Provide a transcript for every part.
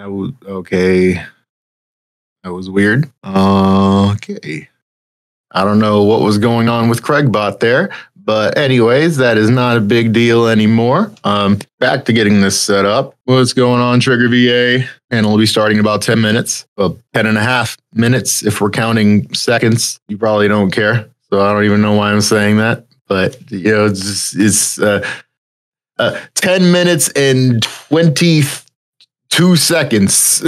Okay. That was weird. Okay. I don't know what was going on with Craig Bot there, but anyways, that is not a big deal anymore. Back to getting this set up. What's going on, TriggerVA? And it'll be starting in about 10 minutes, well, 10 and a half minutes. If we're counting seconds, you probably don't care. So I don't even know why I'm saying that, but you know, it's 10 minutes and 22 seconds.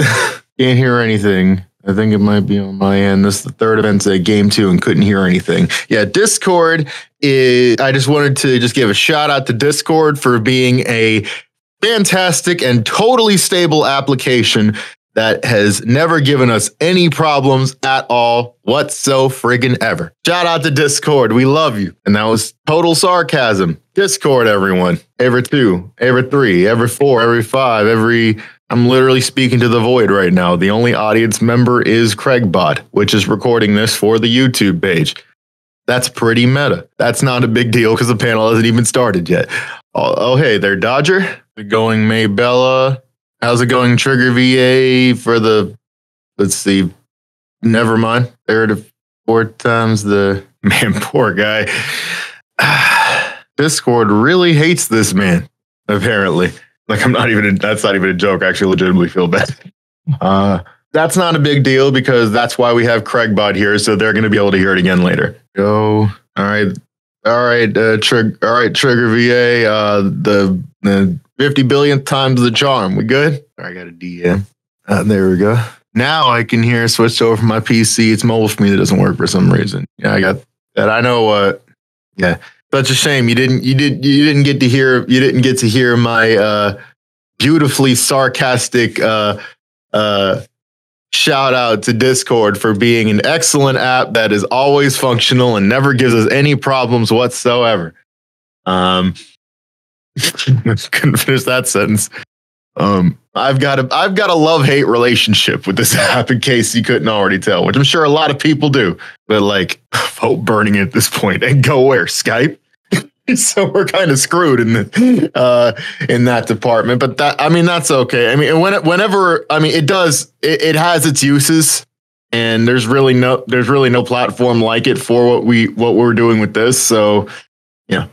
Can't hear anything. I think it might be on my end. This is the third event at Game 2 and couldn't hear anything. Yeah, Discord is, I just wanted to just give a shout out to Discord for being a fantastic and totally stable application that has never given us any problems at all whatsoever. Shout out to Discord. We love you. And that was total sarcasm. Discord, everyone. Every 2, every 3, every 4, every 5, every... I'm literally speaking to the void right now. The only audience member is Craig Bot, which is recording this for the YouTube page. That's pretty meta. That's not a big deal because the panel hasn't even started yet. Oh hey there, Dodger. Good going, Maybella. How's it going, TriggerVA? For the, let's see. Never mind. 3 to 4 times the man. Poor guy. Discord really hates this man. Apparently. Like, I'm not even, that's not even a joke. I actually legitimately feel bad. That's not a big deal because that's why we have Craig Bot here. So they're going to be able to hear it again later. Go. All right. All right. All right. TriggerVA. The 50 billionth time's the charm. We good? I got a DM. There we go. Now I can hear switched over from my PC. It's mobile for me. That doesn't work for some reason. Yeah, I got that. I know. Yeah. Such a shame you didn't get to hear my beautifully sarcastic shout out to Discord for being an excellent app that is always functional and never gives us any problems whatsoever. Couldn't finish that sentence. I've got a love-hate relationship with this app, in case you couldn't already tell, which I'm sure a lot of people do. But like, hope burning at this point, and go where? Skype. So we're kind of screwed in the in that department. But that, I mean, that's okay. I mean, whenever I mean, it has its uses, and there's really no platform like it for what we're doing with this. So yeah,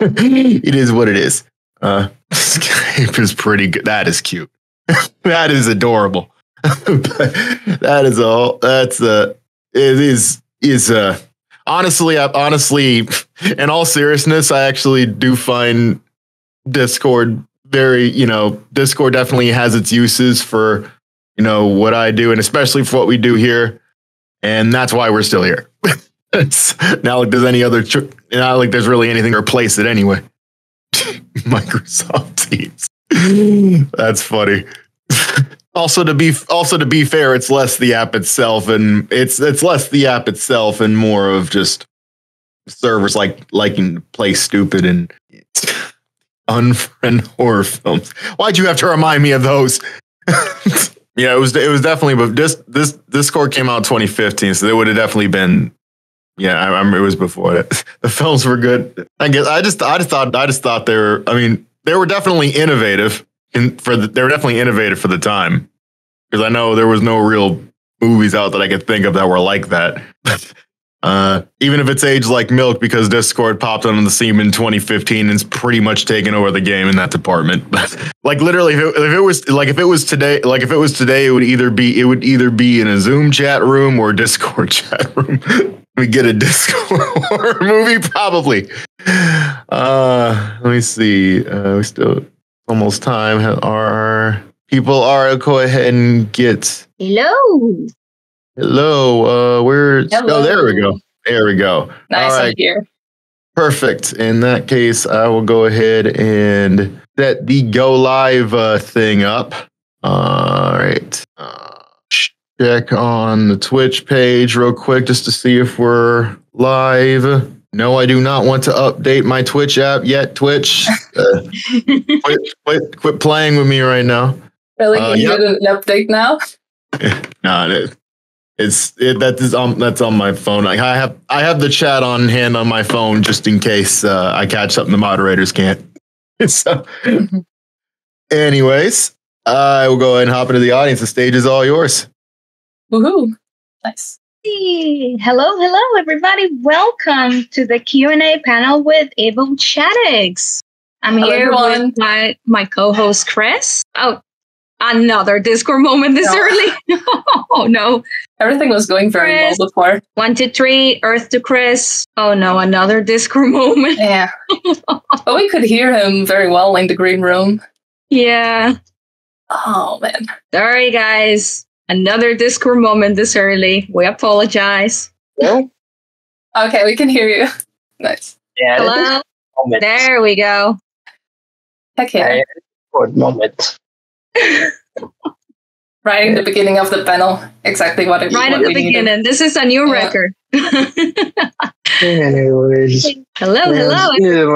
it is what it is. Skype is pretty good. That is cute. That is adorable. That is all. That's it is honestly, in all seriousness, I actually do find Discord very, you know, Discord definitely has its uses for, you know, what I do and especially for what we do here. And that's why we're still here. Now, like, does any other, not like there's really anything to replace it anyway. Microsoft Teams. That's funny. Also to be fair, it's less the app itself, and it's less the app itself and more of just servers like liking to play stupid and unfriend horror films. Why'd you have to remind me of those? Yeah, it was definitely, but this Discord came out in 2015, so they would have definitely been. Yeah, I remember it was before that. The films were good. I guess I just thought they were. I mean, they were definitely innovative, and for the time, because I know there was no real movies out that I could think of that were like that. Even if it's aged like milk, because Discord popped on the scene in 2015 and it's pretty much taken over the game in that department. Like literally, if it was today, it would either be in a Zoom chat room or a Discord chat room. We get a Discord horror movie, probably. Let me see. We still almost time. Our people are. Go ahead and get. Hello. Hello. Where's? Oh, there we go. There we go. Nice. All right. Here. Perfect. In that case, I will go ahead and set the go live thing up. All right. Check on the Twitch page real quick just to see if we're live. No, I do not want to update my Twitch app yet. Twitch, quit playing with me right now. Really, you did an update now? No, that's on my phone. Like, I have the chat on hand on my phone just in case I catch something the moderators can't. So, anyways. I will go ahead and hop into the audience. The stage is all yours. Woohoo. Nice. Hey. Hello, hello, everybody. Welcome to the Q&A panel with EvilShadix. I'm here with my co-host, Chris. Oh, another Discord moment this early. Oh, no. Everything was going very well before. 1, 2, 3, Earth to Chris. Oh, no, another Discord moment. Yeah. But we could hear him very well in the green room. Yeah. Oh, man. Sorry, guys. Another Discord moment this early. We apologize. Yeah. Okay, we can hear you. Nice. Yeah, hello. There we go. Okay. Discord moment. Right in the beginning of the panel. Exactly what it was. Right at the beginning. Needed. This is a new record. Anyways. Hello,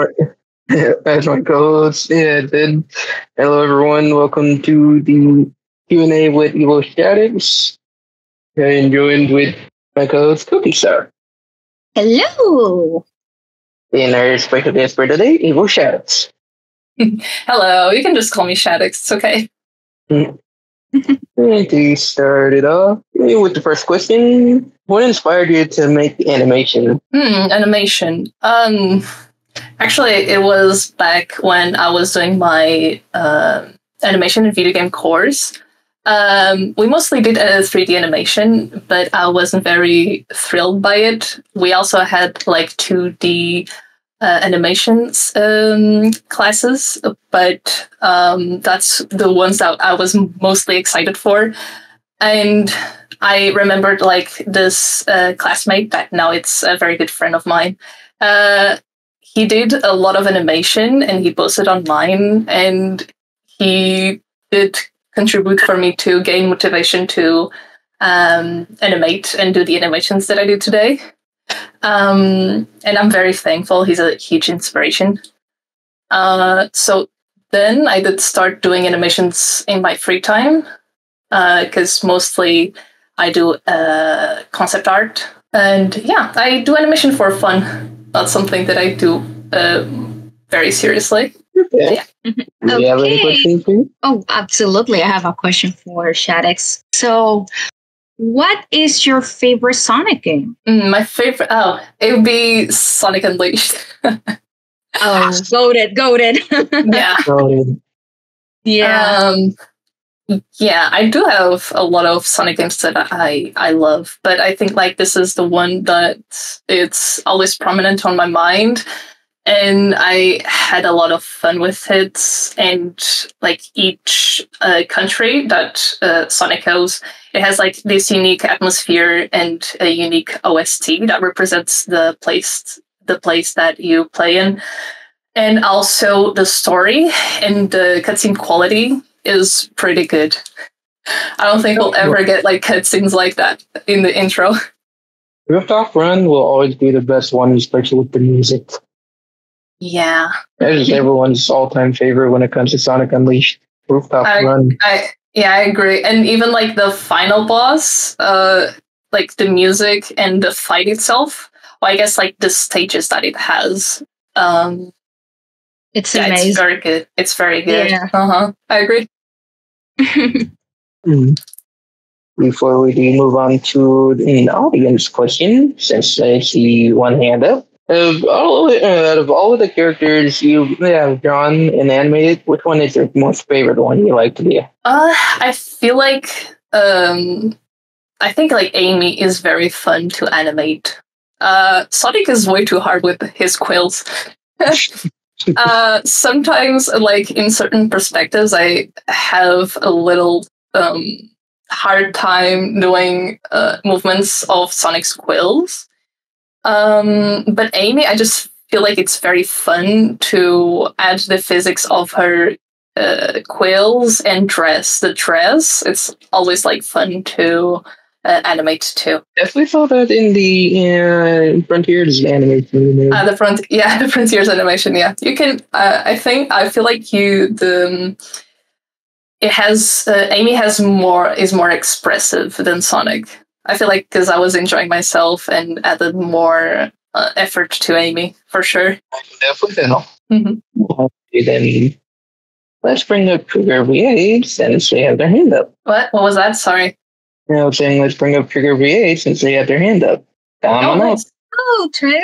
hello. That's my co-host. Yeah, Ben. Hello, everyone. Welcome to the Q&A with EvilShadix. I'm joined with Michael's Cookie Star. Hello. And our special guest for today, EvilShadix. Hello. You can just call me Shadix. It's okay. And to start it off with the first question, what inspired you to make animation? Animation. Actually, it was back when I was doing my animation and video game course. We mostly did 3D animation, but I wasn't very thrilled by it. We also had like 2D animations classes, but that's the ones that I was mostly excited for. And I remembered like this classmate that now it's a very good friend of mine. He did a lot of animation and he posted online, and he did contribute for me to gain motivation to animate and do the animations that I do today. And I'm very thankful. He's a huge inspiration. So then I did start doing animations in my free time, because mostly I do concept art. And yeah, I do animation for fun. Not something that I do very seriously. Yeah. Mm-hmm. Okay. Do you have any questions for you? Oh, absolutely. I have a question for Shadix. So, what is your favorite Sonic game? My favorite? Oh, it would be Sonic Unleashed. Oh, goated. Yeah. Goated. Yeah. Yeah, I do have a lot of Sonic games that I love, but I think like this is the one that it's always prominent on my mind, and I had a lot of fun with it. And like each country that Sonic goes, it has like this unique atmosphere and a unique OST that represents the place that you play in, and also the story and the cutscene quality is pretty good. I don't think we'll ever get like cutscenes like that in the intro. Ripped Off Run will always be the best one, especially with the music. Yeah. That is everyone's all-time favorite when it comes to Sonic Unleashed. Rooftop Run. I agree. And even like the final boss, like the music and the fight itself, or I guess like the stages that it has. It's amazing. It's very good. It's very good. Yeah. I agree. Before we do move on to an audience question, since I see one hand up, out of all of the characters you have drawn and animated, which one is your most favorite one you like to do? I feel like I think like Amy is very fun to animate. Sonic is way too hard with his quills. Sometimes, like in certain perspectives, I have a little hard time doing movements of Sonic's quills. But Amy, I just feel like it's very fun to add the physics of her quills and dress. The dress, it's always like fun to animate too. Definitely saw that in the Frontiers animation. The Frontiers animation. Yeah, you can. Amy has is more expressive than Sonic. I feel like because I was enjoying myself and added more effort to Amy for sure. Definitely. Mm-hmm. Then Let's bring up TriggerVA since they have their hand up. What? What was that? Sorry. I was saying let's bring up TriggerVA since they have their hand up. Hello, Trigger.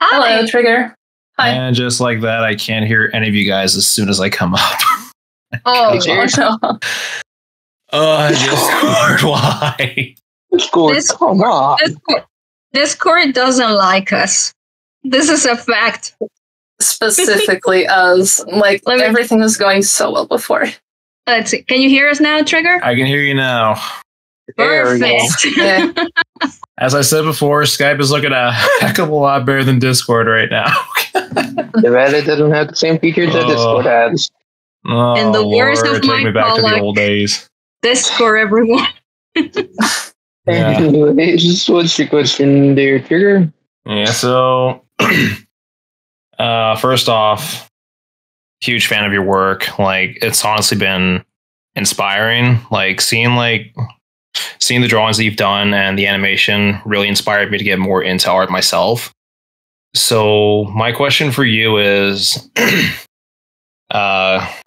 Hi. Hello, Trigger. Hi. And just like that, I can't hear any of you guys as soon as I come up. Oh, no. I just wondered why. Discord doesn't like us. This is a fact. Specifically us. Like, everything was going so well before. Let's see. Can you hear us now, Trigger? I can hear you now. Perfect. Yeah. As I said before, Skype is looking a heck of a lot better than Discord right now. The Reddit doesn't have the same features that Discord has. Oh, and the worst of my me back to the old days. Discord, everyone. Anyways, what's your question there, Trigger? Yeah, so... first off, huge fan of your work. Like, it's honestly been inspiring. Like, seeing the drawings that you've done and the animation really inspired me to get more into art myself. So my question for you is,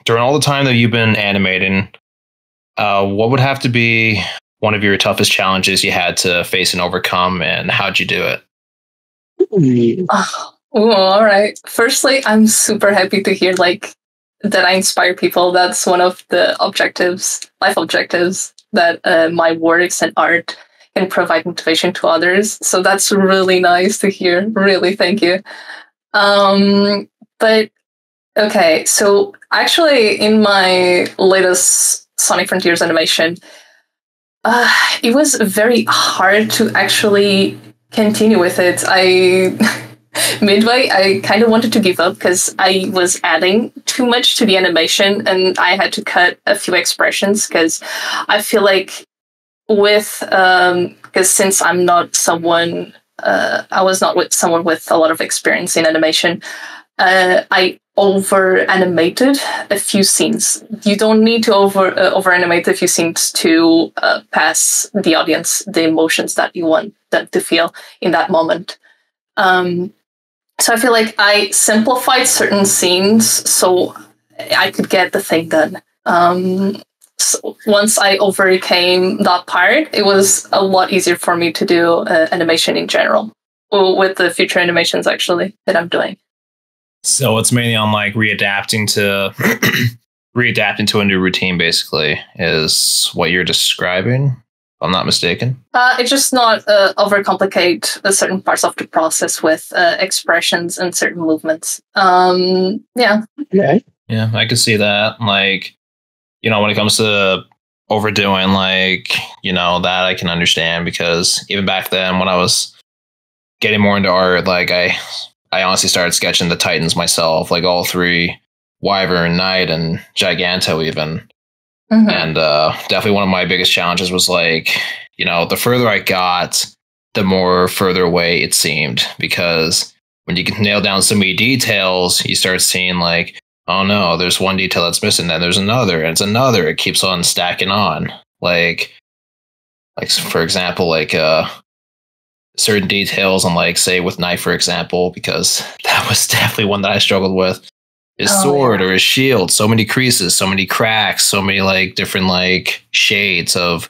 during all the time that you've been animating, what would have to be one of your toughest challenges you had to face and overcome, and how'd you do it? Oh, all right. Firstly, I'm super happy to hear that I inspire people. That's one of the objectives, life objectives, that my works and art can provide motivation to others. So that's really nice to hear. Really, thank you. But okay, so actually, in my latest Sonic Frontiers animation, it was very hard to actually continue with it. Midway, I kind of wanted to give up because I was adding too much to the animation, and I had to cut a few expressions because I feel like since I'm not someone, I was not with someone with a lot of experience in animation, I over-animated a few scenes. You don't need to over-animate a few scenes to pass the audience the emotions that you want them to feel in that moment. So I feel like I simplified certain scenes so I could get the thing done. So once I overcame that part, it was a lot easier for me to do animation in general, with the future animations actually that I'm doing. So it's mainly on readapting to a new routine, basically, is what you're describing. I'm not mistaken. It's just not overcomplicate certain parts of the process with expressions and certain movements. Yeah. Okay. Yeah, I can see that. Like, you know, when it comes to overdoing, that I can understand, because even back then when I was getting more into art, I honestly started sketching the Titans myself, like all three, Wyvern, Knight, and Giganto even. Mm-hmm. And definitely one of my biggest challenges was the further I got, the more further away it seemed, because when you can nail down so many details, you start seeing oh no, there's one detail that's missing, then there's another, and it's another. It keeps on stacking on. Like for example, certain details on say with Knight, for example, because that was definitely one that I struggled with. His sword or his shield, so many creases, so many cracks, so many different shades of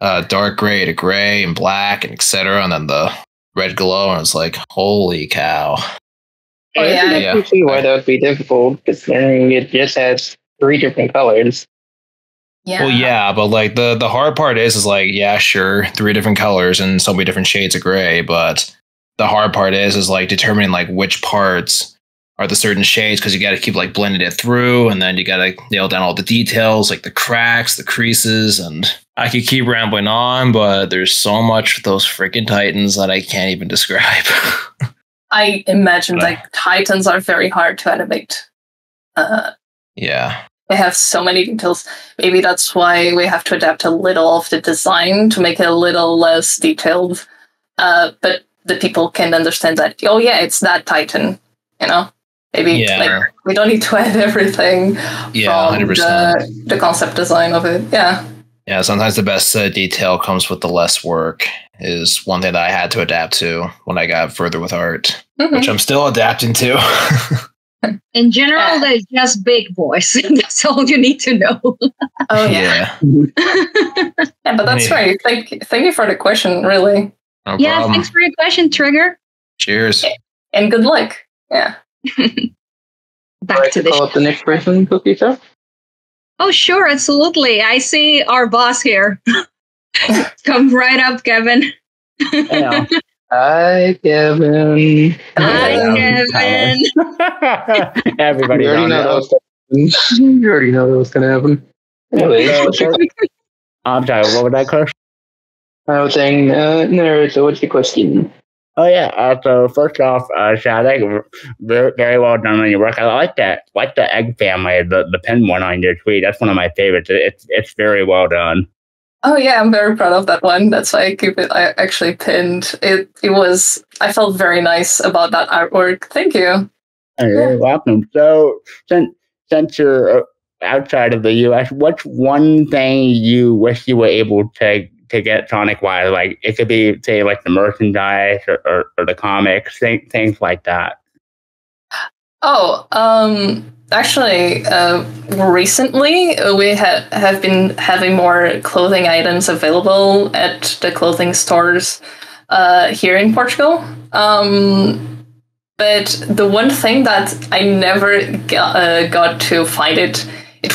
dark gray to gray and black and etc. And then the red glow, and it's holy cow! Oh, yeah, I can see why that would be difficult, considering it just has three different colors. Yeah. Well, yeah, but the hard part is yeah, sure, three different colors and so many different shades of gray, but the hard part is determining which parts are the certain shades, because you got to keep blending it through, and then you got to nail down all the details, the cracks, the creases, and I could keep rambling on, but there's so much with those freaking Titans that I can't even describe. I imagine Titans are very hard to animate. Yeah. They have so many details. Maybe that's why we have to adapt a little of the design to make it a little less detailed, but the people can understand that, oh yeah, it's that Titan, you know? Maybe we don't need to add everything from 100%. The concept design of it. Yeah. Yeah. Sometimes the best detail comes with the less work is one thing that I had to adapt to when I got further with art, mm-hmm. which I'm still adapting to. In general, they're just big boys. That's all you need to know. Oh, yeah. Yeah, but that's right. Thank you for the question, really. No problem. Thanks for your question, Trigger. Cheers. And good luck. Yeah. Back to the call up the next person, Cookie Star? Oh, sure. Absolutely. I see our boss here. Come right up, Kevin. Yeah. Hi, Kevin. Hi, Kevin. Everybody you already know that was going to happen. Anyway, I'm sorry, what would I question? I was saying, no, so what's your question? Oh, yeah. So, first off, Shadix, very well done on your work. I like that. Like the egg family, the pin one on your tweet. That's one of my favorites. It's very well done. Oh, yeah, I'm very proud of that one. That's why I keep it actually pinned. I felt very nice about that artwork. Thank you. You're welcome. So, since you're outside of the U.S., what's one thing you wish you were able to get Sonic-wise? Like, it could be, say, like the merchandise or the comics, things like that. Oh, actually, recently we have been having more clothing items available at the clothing stores here in Portugal. But the one thing that I never got to find it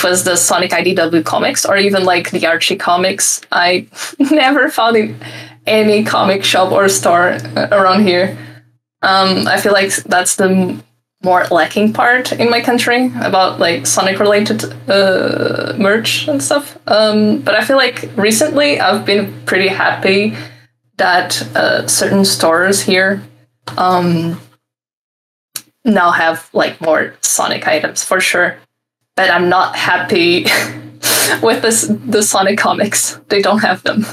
was the Sonic IDW comics, or even like the Archie comics. I never found it any comic shop or store around here. I feel like that's the more lacking part in my country about like Sonic related merch and stuff. But I feel like recently I've been pretty happy that certain stores here now have like more Sonic items for sure. But I'm not happy with the Sonic comics. They don't have them.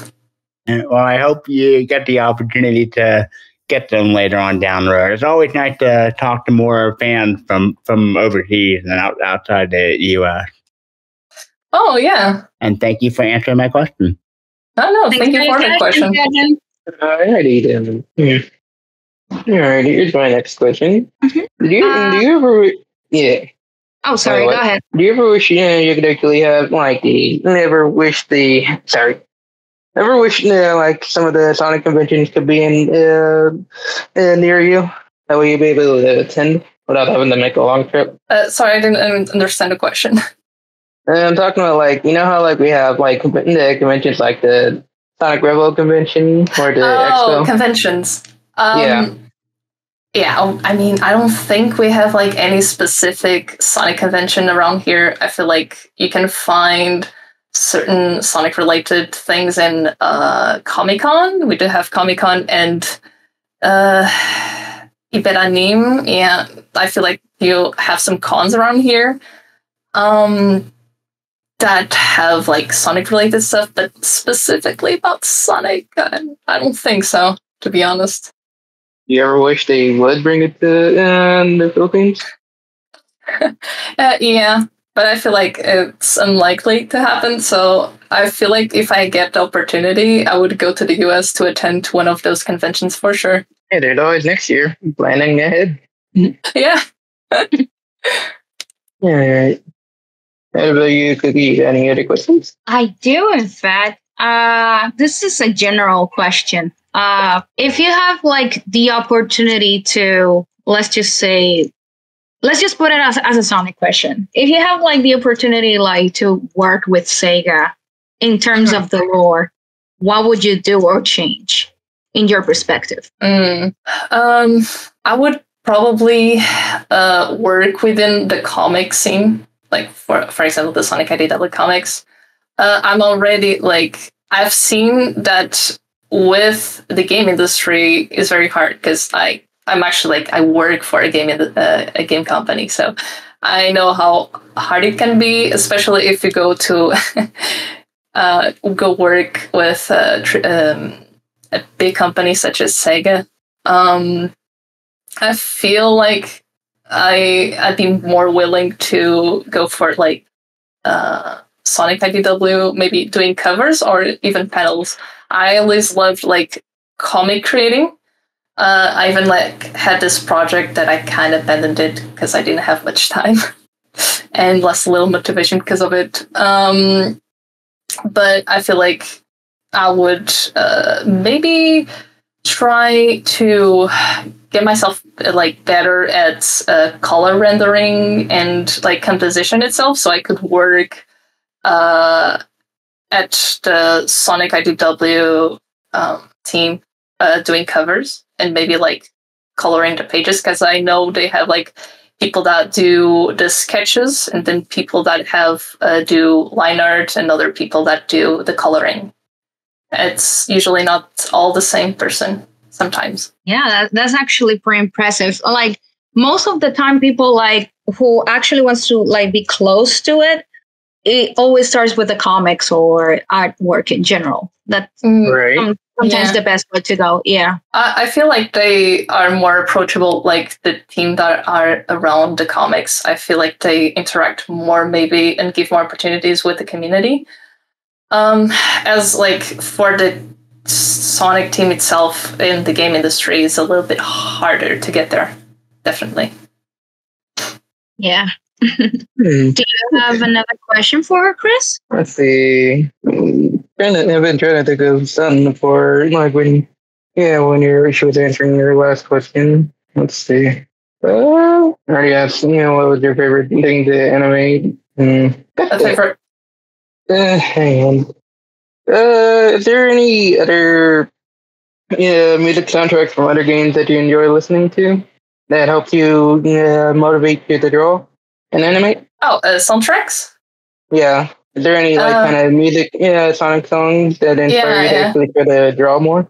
Well, I hope you get the opportunity to get them later on down the road. It's always nice to talk to more fans from overseas and outside the U.S. Oh, yeah. And thank you for answering my question. Oh, no, thank you for the question. Alrighty, then. Alright, here's my next question. Mm-hmm. Do you ever... Yeah. Oh, sorry, go ahead. Do you ever wish you could actually have, like, ever wish like some of the Sonic conventions could be in near you? That way you'd be able to attend without having to make a long trip. Sorry, I didn't understand the question. I'm talking about like how like we have like the conventions like the Sonic Revel convention or the Expo conventions. Yeah. I mean, I don't think we have like any specific Sonic convention around here. I feel like you can find certain Sonic-related things in Comic-Con. We do have Comic-Con and Iberanim. Yeah, I feel like you have some cons around here that have like Sonic-related stuff, but specifically about Sonic, I don't think so, to be honest. You ever wish they would bring it to the Philippines? Yeah. But I feel like it's unlikely to happen. So I feel like if I get the opportunity, I would go to the US to attend to one of those conventions for sure. Yeah, there's always next year. Planning ahead. Yeah. All right. Anybody could be any other questions? I do, in fact. This is a general question. If you have like the opportunity to, let's just put it as a Sonic question. If you have like the opportunity to work with Sega in terms of the lore, what would you do or change in your perspective? I would probably work within the comic scene. Like for example, the Sonic IDW comics. I'm already like I've seen that with the game industry is very hard because I'm actually I work for a game company, so I know how hard it can be, especially if you go to go work with a big company such as Sega. I feel like I'd be more willing to go for like Sonic IDW, maybe doing covers or even panels. I always loved like comic creating. I even had this project that I kind of abandoned because I didn't have much time and little motivation because of it. But I feel like I would maybe try to get myself better at color rendering and composition itself, so I could work at the Sonic IDW team doing covers and maybe coloring the pages, because I know they have people that do the sketches, and then people that have do line art, and other people that do the coloring. It's usually not all the same person sometimes. Yeah, that's actually pretty impressive. Like most of the time, people who actually wants to be close to it, it always starts with the comics or artwork in general. That's right. Sometimes the best way to go. Yeah, I feel like they are more approachable. Like the team that are around the comics, I feel like they interact more maybe and give more opportunities with the community. As for the Sonic team itself in the game industry is a little bit harder to get there, definitely. Yeah. Do you have another question for Chris? Let's see. I've been trying to think of something for when she was answering your last question. Let's see. Well, I already asked. What was your favorite thing to animate? That's favorite. Hang on. Is there any other music soundtracks from other games that you enjoy listening to that help you motivate you to draw and animate? Oh, soundtracks? Yeah. Is there any kind of music, Sonic songs that inspire you to actually try to draw more?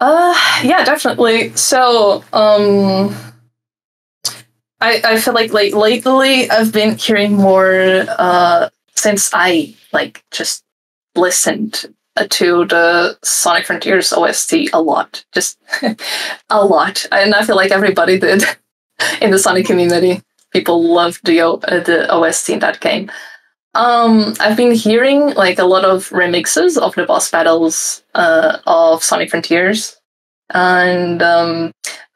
Yeah, definitely. So, I feel like lately I've been hearing more since I just listened to the Sonic Frontiers OST a lot, just a lot, and I feel like everybody did in the Sonic community. People loved the OST in that game. I've been hearing a lot of remixes of the boss battles of Sonic Frontiers, and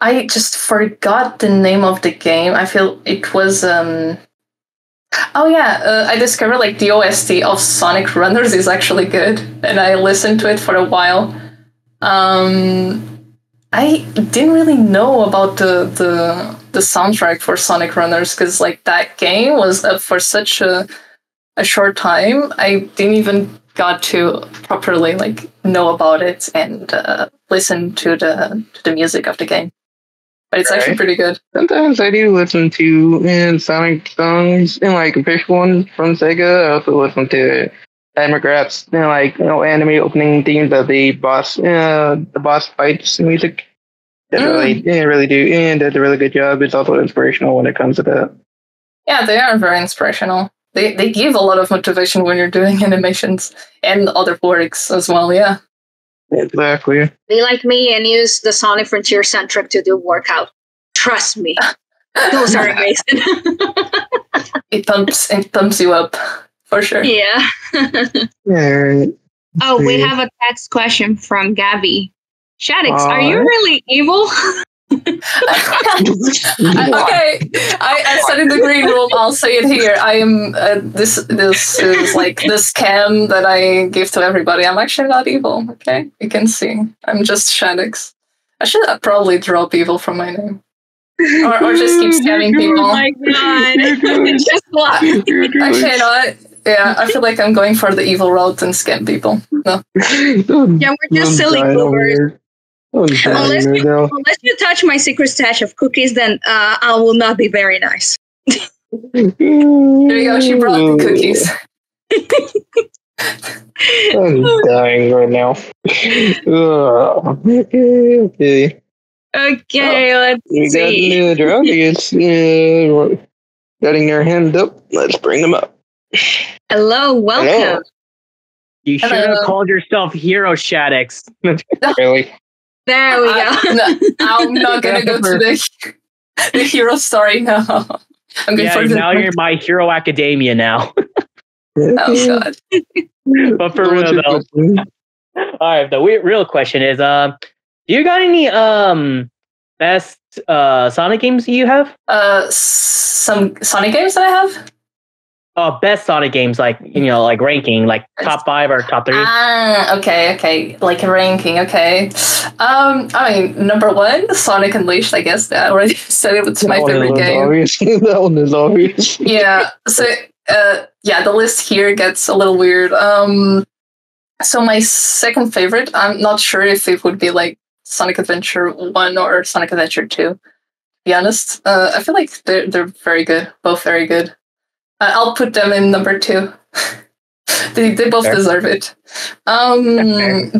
I just forgot the name of the game. I feel it was oh yeah, I discovered the OST of Sonic Runners is actually good, and I listened to it for a while. I didn't really know about the soundtrack for Sonic Runners because that game was up for such a short time. I didn't even got to properly know about it and listen to the music of the game, but it's actually pretty good. Sometimes I do listen to Sonic songs and official ones from Sega. I also listen to Ed McGrath's anime opening themes of the boss fights music. They really do, and does a really good job. It's also inspirational when it comes to that. Yeah, they are very inspirational. They give a lot of motivation when you're doing animations and other works as well, yeah. Exactly. Be like me and use the Sonic Frontier soundtrack to do workout. Trust me. Those are amazing. It pumps you up, for sure. Yeah. Oh, we have a text question from Gabby. Shadix, are you really evil? Okay, I said in the green room, I'll say it here. I am this is the scam that I give to everybody. I'm actually not evil, okay? You can see I'm just Shadix. I should probably drop evil from my name, or just keep scamming people. Oh my god. Just what? Actually not. Yeah, I feel like I'm going for the evil route and scam people. No. Yeah, we're just silly boomers. Unless you touch my secret stash of cookies, then I will not be very nice. There you go, she brought the cookies. I'm dying right now. Okay, let's see. You got the druggies. Getting your hand up. Let's bring them up. Hello, welcome. Hello. You should have called yourself Hero Shadix. Really? There we go. No, I'm not going to go to the hero story now. Now you're my Hero Academia now. Oh, God. But for real, though. All right, the real question is, do you got any Best Sonic games you have? Some Sonic games that I have? Best Sonic games, like, you know, like ranking, like top 5 or top 3. Okay. Like a ranking, okay. I mean, number 1, Sonic Unleashed, I guess. I already said it was my favorite game. Obvious. That one is obvious. Yeah, so, the list here gets a little weird. So my second favorite, I'm not sure if it would be, like, Sonic Adventure 1 or Sonic Adventure 2, to be honest. I feel like they're very good, both very good. I'll put them in number 2. they both deserve it. And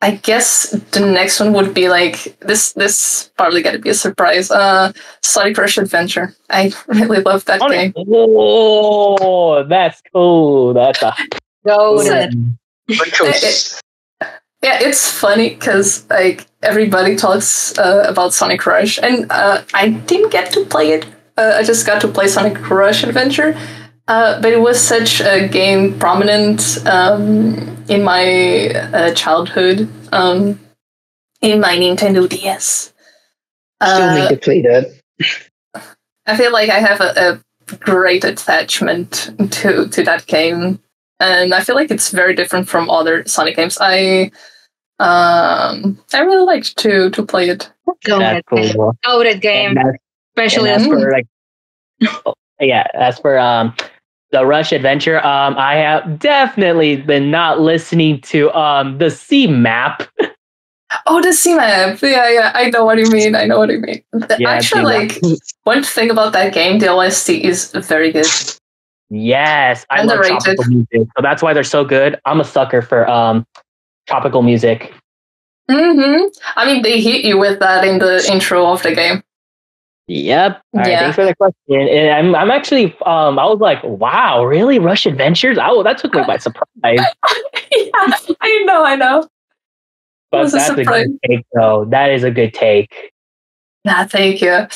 I guess the next one would be like this probably gotta be a surprise. Sonic Rush Adventure. I really love that game. Oh, that's cool. That's a good choice. Yeah, it's funny because like everybody talks about Sonic Rush, and I didn't get to play it. I just got to play Sonic Rush Adventure, but it was such a game prominent in my childhood in my Nintendo DS. Still need to play that. I feel like I have a great attachment to that game, and I feel like it's very different from other Sonic games. I really liked to play it. Goated game, especially as for the Rush Adventure. I have definitely been not listening to the C map. Oh, the C map. Yeah. I know what you mean. Yeah, actually, like one thing about that game, the OST is very good. Yes, I love tropical music, so that's why they're so good. I'm a sucker for tropical music. Mm-hmm. I mean, they hit you with that in the intro of the game. Yep. All right, thanks for the question. And I'm actually, I was like, wow, really? Rush Adventures? Oh, that took me by surprise. Yeah, I know. But that's a good take, though. That is a good take. Nah, thank you.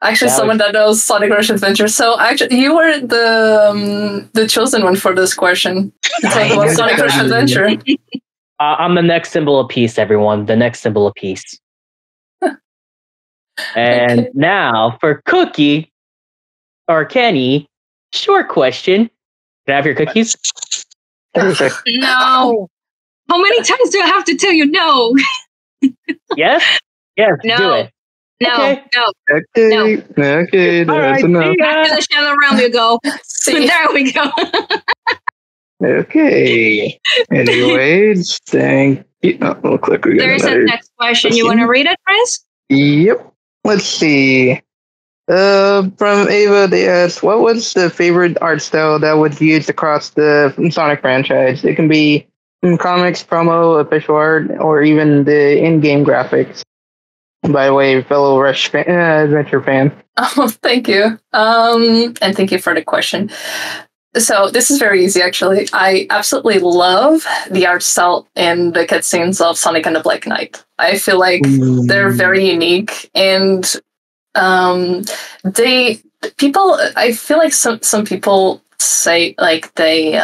Actually, someone that knows Sonic Rush Adventure. So, actually, you were the chosen one for this question. About Sonic Rush Adventure. I'm the next symbol of peace, everyone. The next symbol of peace. And okay. Now for Cookie or Kenny, short question. Can I have your cookies? No. How many times do I have to tell you no? Yes. Yes. No. Do it. No. Okay, that's enough. Back to the channel round we go. See, there we go. Okay. Anyways, thank you. Oh, look like we got there's a next question. You want to read it, Chris? Yep. Let's see. From Ava, they asked, what was the favorite art style that was used across the Sonic franchise? It can be comics, promo, official art, or even the in-game graphics. By the way, fellow Rush Adventure fan. Oh, thank you. And thank you for the question. So this is very easy, actually. I absolutely love the art style and the cutscenes of Sonic and the Black Knight. I feel like they're very unique, and I feel like some people say like they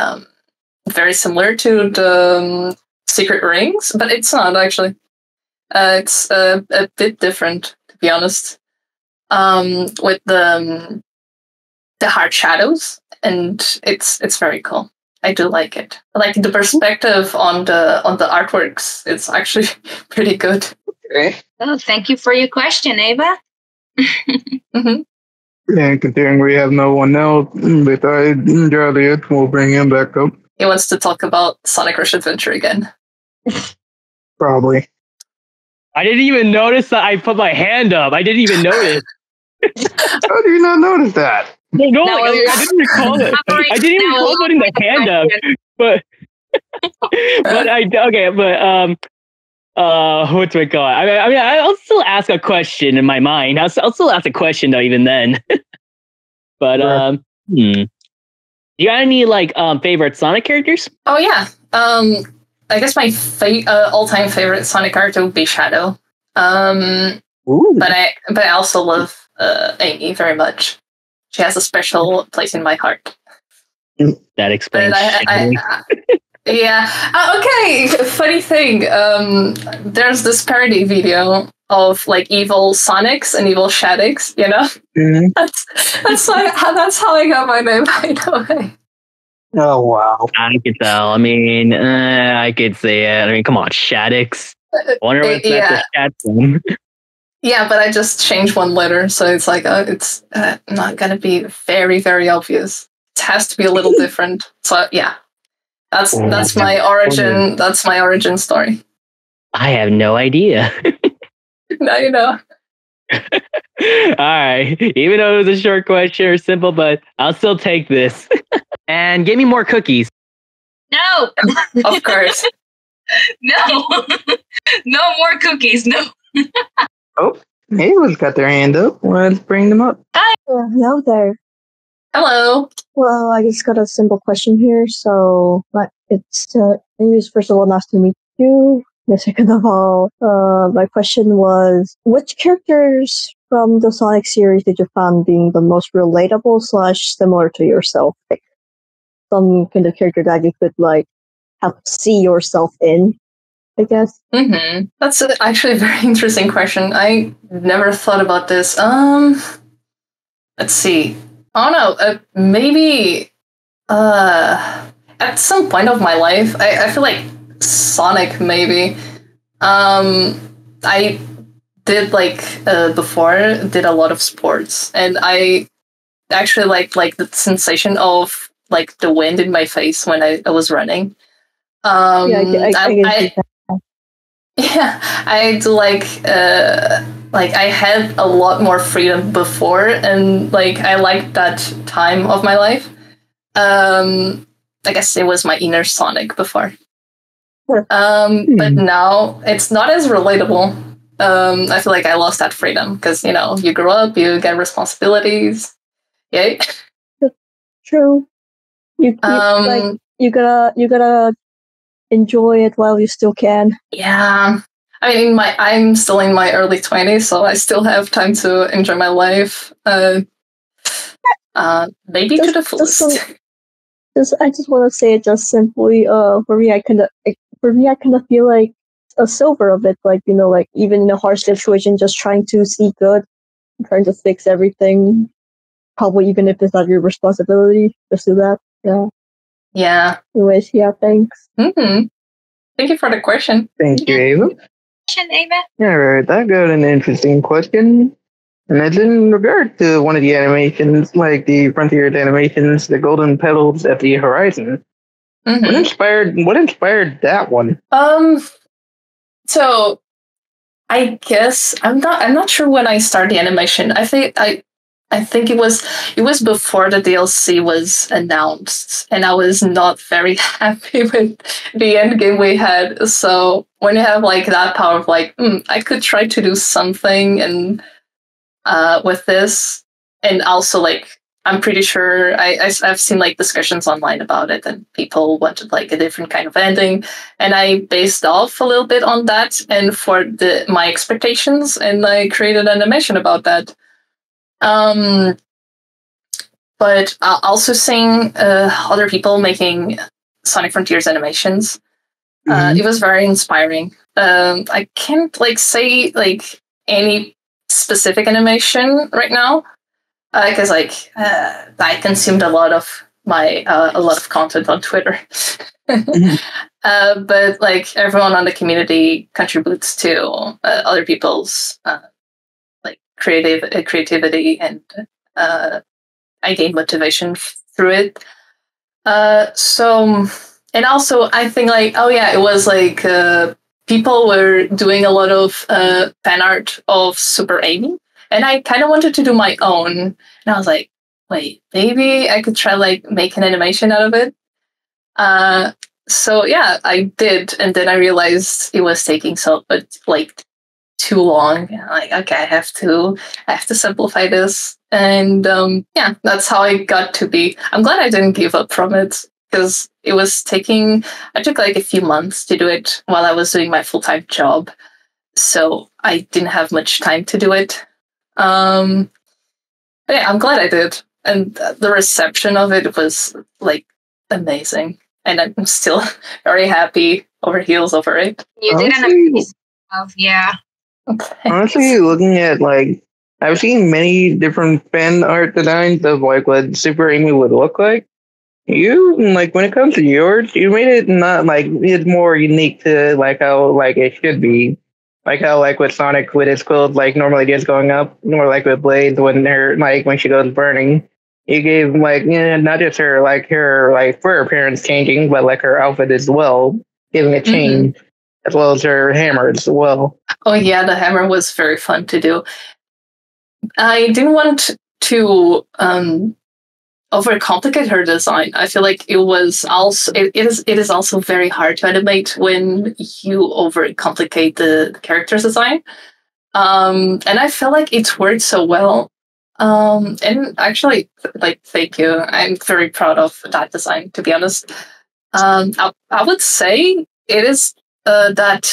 very similar to the Secret Rings, but it's not actually. It's a bit different, to be honest, with the hard shadows, and it's very cool. I do like it. I like the perspective on the artworks. It's actually pretty good. Okay. Oh, thank you for your question, Ava. Mm-hmm. And considering we have no one else besides Juliet, we'll bring him back up. He wants to talk about Sonic Rush Adventure again. Probably. I didn't even notice that I put my hand up. I didn't even notice. How do you not notice that? I didn't recall it. I didn't even recall putting the hand up. But what do I call it? I mean, I'll still ask a question in my mind. I'll still ask a question though, even then. But sure. You got any like favorite Sonic characters? Oh yeah. I guess my all-time favorite Sonic art would be Shadow, but I also love Amy very much. She has a special place in my heart. That explains. I Yeah. Okay. Funny thing. There's this parody video of like evil Sonics and evil Shadix. You know, that's how I got my name, by the way. Oh wow! I could tell. I mean, I could see it. I mean, come on, Shadix. I wonder what's that for Shadix. Yeah, but I just changed one letter, so it's like it's not gonna be very, very obvious. It has to be a little different. So yeah, that's my origin. That's my origin story. I have no idea. Now you know. All right. Even though it was a short question or simple, but I'll still take this. And give me more cookies. No. Of course. No. No more cookies. No. Oh, Ava's got their hand up. Let's bring them up. Hi. Hello there. Hello. Well, I just got a simple question here. So, but it's first of all, nice to meet you. And second of all, my question was, which characters from the Sonic series did you find being the most relatable / similar to yourself? Like, some kind of character that you could like see yourself in, I guess. Mm-hmm. That's actually a very interesting question. I never thought about this. Let's see. I don't know. Maybe at some point of my life, I feel like Sonic maybe. I did did a lot of sports, and I actually like the sensation of like the wind in my face when I was running. I had a lot more freedom before, and I liked that time of my life. I guess it was my inner Sonic before. But now it's not as relatable. I feel like I lost that freedom because, you know, you grow up, you get responsibilities. Yay. True. You gotta enjoy it while you still can. Yeah. I mean, I'm still in my early 20s, so I still have time to enjoy my life. Maybe to the fullest. I just want to say it just simply. For me, I kind of feel like a silver of it. Like, you know, like even in a hard situation, just trying to see good, trying to fix everything. Probably even if it's not your responsibility, just do that. Yeah. Yeah. Anyways, yeah. Thanks. Mm-hmm. Thank you for the question. Thank you, Ava. All right, I got an interesting question. And it's in regard to one of the animations, like the Frontier animations, the Golden Petals at the Horizon. Mm-hmm. What inspired that one? So I guess I'm not sure when I started the animation. I think it was before the DLC was announced, and I was not very happy with the end game we had. So when you have like that power of like, I could try to do something and with this, and also like I'm pretty sure I've seen like discussions online about it, and people wanted like a different kind of ending, and I based off a little bit on that and for my expectations, and I created an animation about that. But also seeing other people making Sonic Frontiers animations, it was very inspiring. I can't say any specific animation right now, because I consumed a lot of content on Twitter. But everyone on the community contributes to other people's creativity, and I gained motivation through it. So, and also I think it was people were doing a lot of fan art of Super Amy, and I kind of wanted to do my own. And I was like, wait, maybe I could try make an animation out of it. So yeah, I did, and then I realized it was taking too long. And okay, I have to simplify this, and that's how it got to be. I'm glad I didn't give up from it, because it was taking, I took a few months to do it while I was doing my full-time job. So I didn't have much time to do it. But yeah, I'm glad I did. And the reception of it was amazing. and I'm still very happy over heels over it. You did an amazing job, yeah. Honestly, looking at, like, I've seen many different fan art designs of, like, what Super Amy would look like. You, like, when it comes to yours, you made it not, like, it's more unique to, like, how, like, it should be. Like how, like, with Sonic, with his quilt, like, normally just going up, or, like, with Blaze, when her, like, when she goes burning. You gave, like, you know, not just her, like, fur appearance changing, but, like, her outfit as well, giving a change. Mm-hmm. As well as her hammer as well. Oh yeah, the hammer was very fun to do. I didn't want to overcomplicate her design. I feel like it was also it is also very hard to animate when you overcomplicate the character's design. And I felt like it worked so well. And actually, like, thank you. I'm very proud of that design, to be honest. I would say it is. That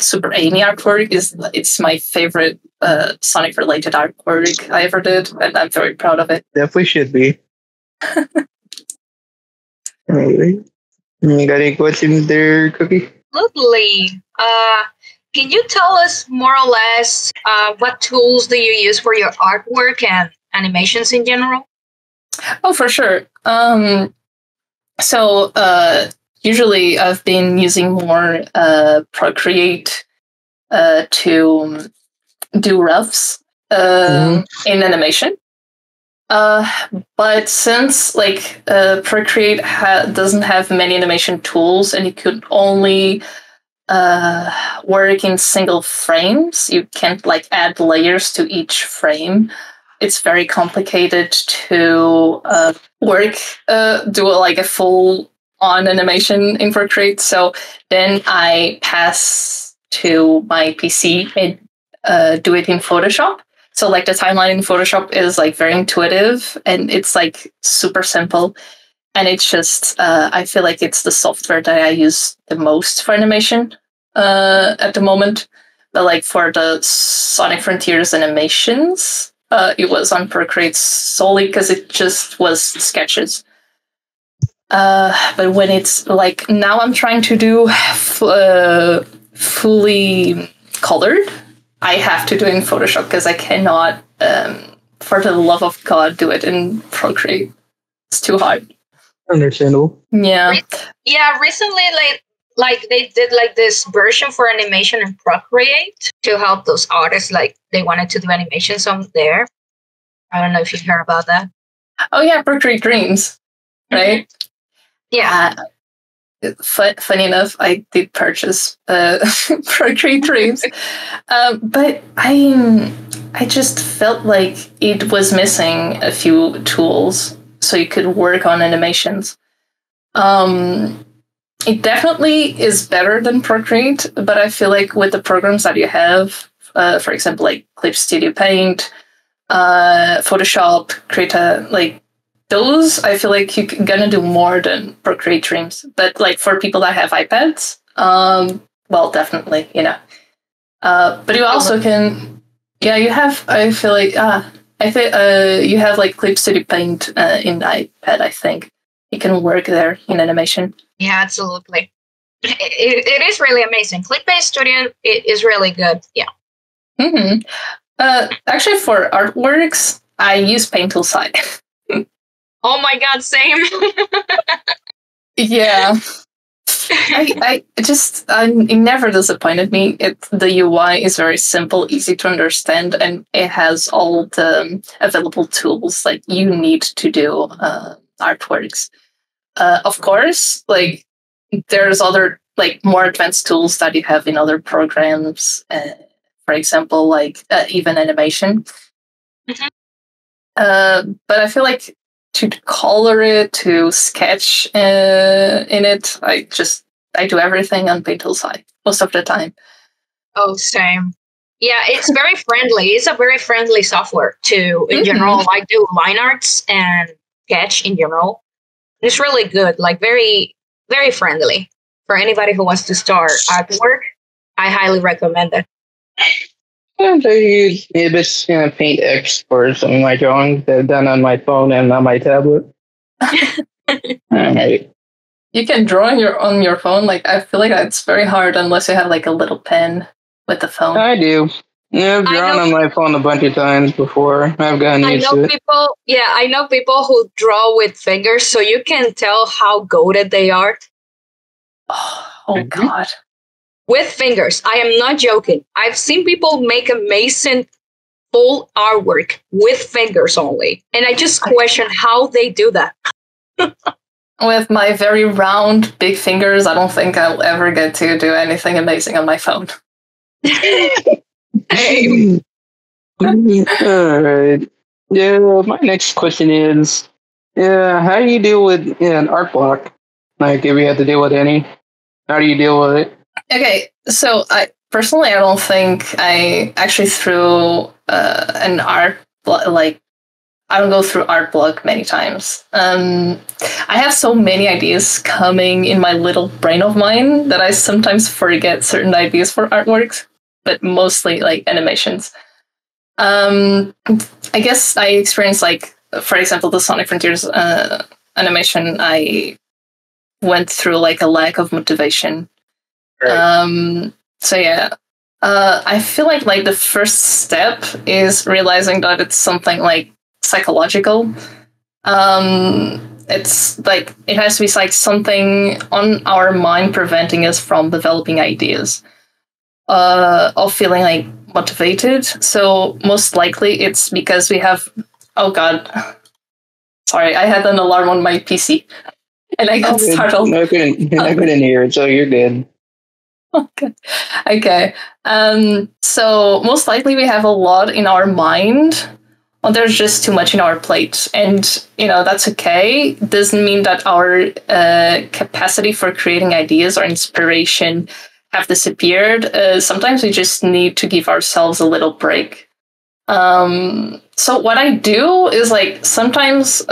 Super Amy artwork it's my favorite Sonic related artwork I ever did, and I'm very proud of it. Definitely should be. Anyway, you got any questions there, Cookie? Absolutely. Can you tell us more or less what tools do you use for your artwork and animations in general? Oh, for sure. Usually, I've been using more Procreate to do roughs in animation. But since, like, Procreate doesn't have many animation tools, and you could only work in single frames, you can't, like, add layers to each frame. It's very complicated to do like a full on animation in Procreate, so then I pass to my PC and do it in Photoshop. So, like, the timeline in Photoshop is, like, very intuitive, and it's, like, super simple, and it's just I feel like it's the software that I use the most for animation at the moment. But, like, for the Sonic Frontiers animations, it was on Procreate solely because it just was sketches. But when it's, like, now I'm trying to do fully colored, I have to do it in Photoshop because I cannot, for the love of God, do it in Procreate. It's too hard. Understandable. Yeah. Yeah, recently, like they did, like, this version for animation in Procreate to help those artists, like, they wanted to do animations on there. I don't know if you heard about that. Oh, yeah, Procreate Dreams, right? Mm-hmm. Yeah. Funny enough, I did purchase Procreate Dreams, but I just felt like it was missing a few tools so you could work on animations. It definitely is better than Procreate, but I feel like with the programs that you have, for example, like Clip Studio Paint, Photoshop, Krita, like, those, I feel like you're gonna do more than Procreate Dreams. But, like, for people that have iPads, well, definitely, you know. But you also can, yeah, you have, I feel like, you have, like, Clip Studio Paint in the iPad, I think. You can work there in animation. Yeah, absolutely. It is really amazing. Clip Studio is really good, yeah. Mm-hmm. Actually, for artworks, I use Paint Tool SAI. Oh my God, same. Yeah. It never disappointed me. The UI is very simple, easy to understand, and it has all the available tools that you need to do artworks. Of course, like, there's other, like, more advanced tools that you have in other programs, for example, like, even animation. Mm-hmm. But I feel like to color it, to sketch in it, I do everything on Paint Tool SAI most of the time. Oh, same. Yeah, it's very friendly. It's a very friendly software too. In general, I do line arts and sketch in general. It's really good. Like, very, very friendly for anybody who wants to start artwork. I highly recommend it. It's gonna Paint X for some of my drawings that are done on my phone and on my tablet. All right. You can draw on your phone. Like, I feel like it's very hard unless you have like a little pen with the phone. I do. Yeah, I've drawn on my phone a bunch of times before. I've gotten used to it. I know people who draw with fingers, so you can tell how goated they are. Oh God. With fingers. I am not joking. I've seen people make amazing full artwork with fingers only. And I just question how they do that. With my very round, big fingers, I don't think I'll ever get to do anything amazing on my phone. Hey. All right. Yeah, my next question is, how do you deal with an art block? Like, if you had to deal with any, how do you deal with it? Okay, so I don't think I actually threw an art block, like, I don't go through art block many times. I have so many ideas coming in my little brain of mine that I sometimes forget certain ideas for artworks, but mostly like animations. I guess I experienced, like, for example, the Sonic Frontiers animation. I went through like a lack of motivation. Right. I feel like the first step is realizing that it's something like psychological. It's like it has to be like something on our mind preventing us from developing ideas or feeling like motivated. So most likely it's because we have. Oh God, sorry, I had an alarm on my PC, and I got startled. I couldn't hear it, so you're good. Okay. So most likely we have a lot in our mind. Well, there's just too much in our plate, and that's okay. Doesn't mean that our capacity for creating ideas or inspiration have disappeared. Sometimes we just need to give ourselves a little break. So what I do is, like, sometimes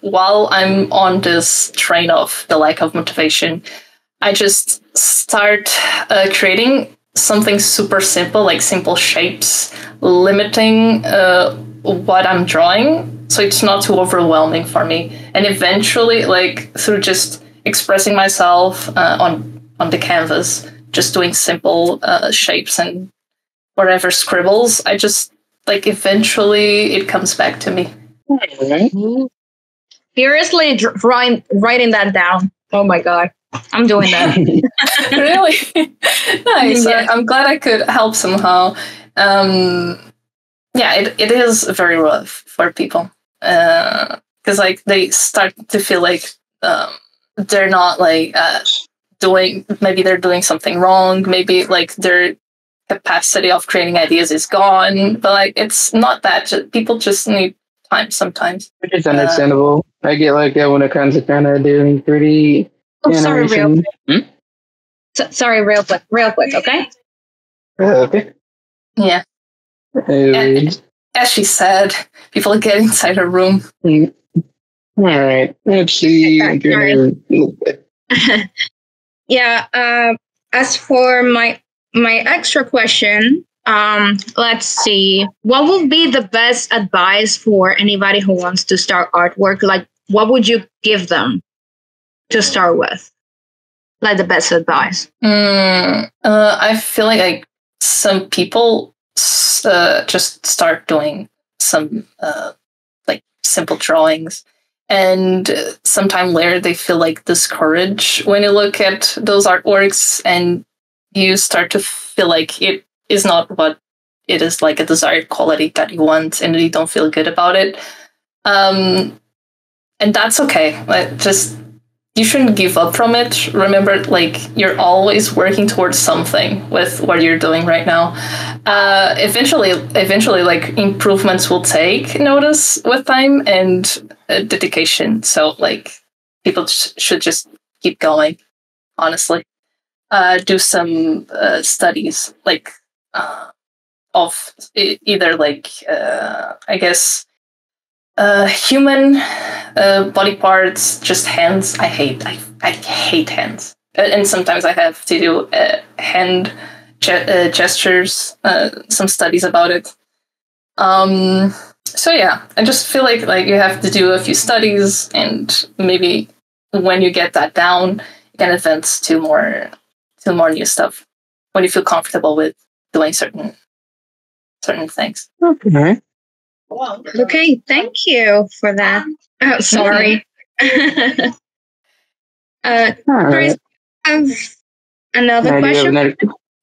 while I'm on this train of the lack of motivation, I just start creating something super simple, like simple shapes, limiting what I'm drawing, so it's not too overwhelming for me. And eventually, like, through just expressing myself on the canvas, just doing simple shapes and whatever scribbles, I just, like, eventually it comes back to me. Seriously, writing that down. Oh my God, I'm doing that. Really? Nice. Yeah. I'm glad I could help somehow. Yeah, it is very rough for people because like they start to feel like they're not like maybe they're doing something wrong. Maybe like their capacity of creating ideas is gone, but like it's not that. People just need time sometimes. It's understandable. I get like that when it comes to kind of doing 3D animation. Sorry, real quick. Okay. Okay. Yeah. As she said, people get inside her room. All right. Let's see. Yeah. As for my extra question, let's see. What would be the best advice for anybody who wants to start artwork? Like, what would you give them to start with? Like the best advice. I feel like some people. Just start doing some like simple drawings, and sometime later they feel like discouraged when you look at those artworks, and you start to feel like it is not what it is, like a desired quality that you want, and you don't feel good about it. And that's okay. Like, just you shouldn't give up from it. Remember, like, you're always working towards something with what you're doing right now. Eventually, like, improvements will take notice with time and dedication. So, like, people should just keep going, honestly. Do some studies, like, of either, like, I guess... human body parts, just hands. I hate hands, and sometimes I have to do hand gestures. Some studies about it. So yeah, I just feel like you have to do a few studies and maybe when you get that down, you can advance to more new stuff when you feel comfortable with doing certain things. Okay. Okay, thank you for that. Oh, sorry. Chris, I have another question.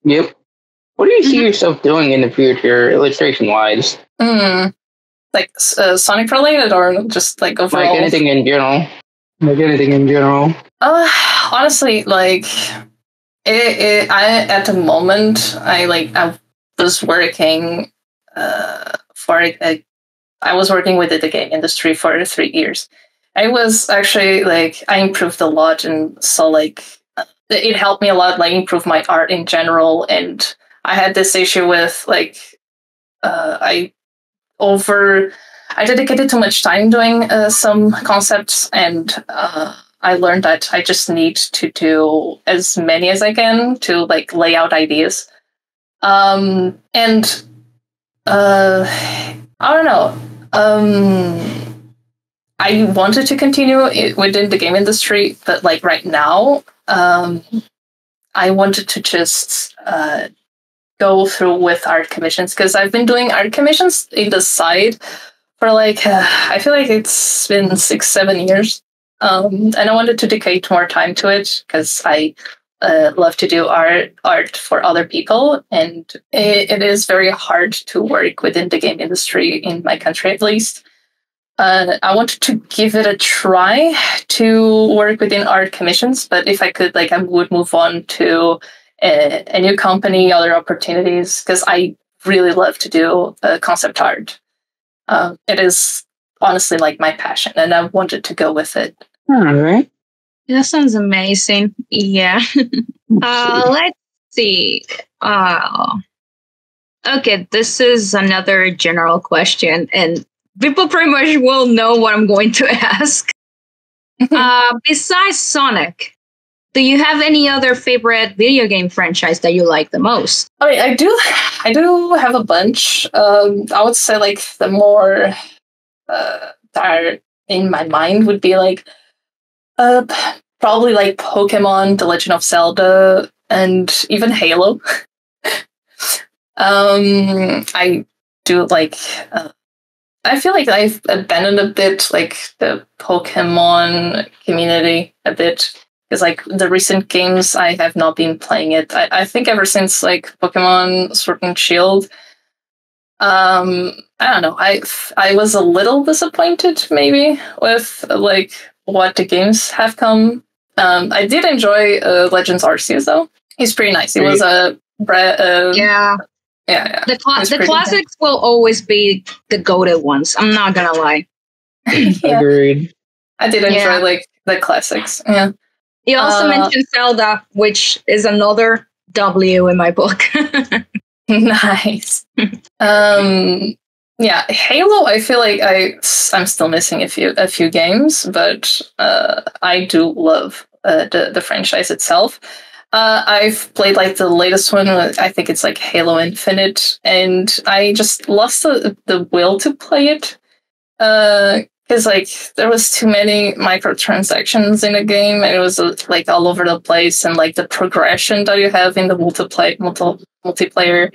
Yep. What do you see yourself doing in the future, illustration-wise? Like Sonic-related, or just like overall? Like anything in general. Honestly, like I at the moment I was working I was working within the game industry for 3 years. I was actually like I improved a lot, and so like it helped me a lot, like improve my art in general. And I had this issue with like I dedicated too much time doing some concepts, and I learned that I just need to do as many as I can to like lay out ideas. I don't know. I wanted to continue within the game industry, but like right now, I wanted to just go through with art commissions, because I've been doing art commissions in the side for like I feel like it's been 6-7 years, and I wanted to dedicate more time to it because I love to do art for other people, and it is very hard to work within the game industry in my country, at least. I wanted to give it a try to work within art commissions, but if I could, like, I would move on to a new company, other opportunities, because I really love to do concept art. It is honestly like my passion, and I wanted to go with it. All right. That sounds amazing. Yeah. Let's see. Okay, this is another general question, and people pretty much will know what I'm going to ask. Besides Sonic, do you have any other favorite video game franchise that you like the most? I mean, I do have a bunch. I would say like the more that are in my mind would be like probably like Pokemon, The Legend of Zelda, and even Halo. I do like. I feel like I've abandoned a bit like the Pokemon community a bit, because like the recent games I have not been playing it. I think ever since like Pokemon Sword and Shield, I don't know. I was a little disappointed maybe with like what the games have come. I did enjoy Legends Arceus though. It's pretty nice. It was a yeah. The classics will always be the goated ones. I'm not gonna lie. Yeah. Agreed. I did enjoy like the classics. Yeah. You also mentioned Zelda, which is another W in my book. Nice. Yeah, Halo. I feel like I'm still missing a few games, but I do love the franchise itself. I've played like the latest one. I think it's like Halo Infinite, and I just lost the will to play it because like there was too many microtransactions in a game, and it was like all over the place, and like the progression that you have in the multiplayer.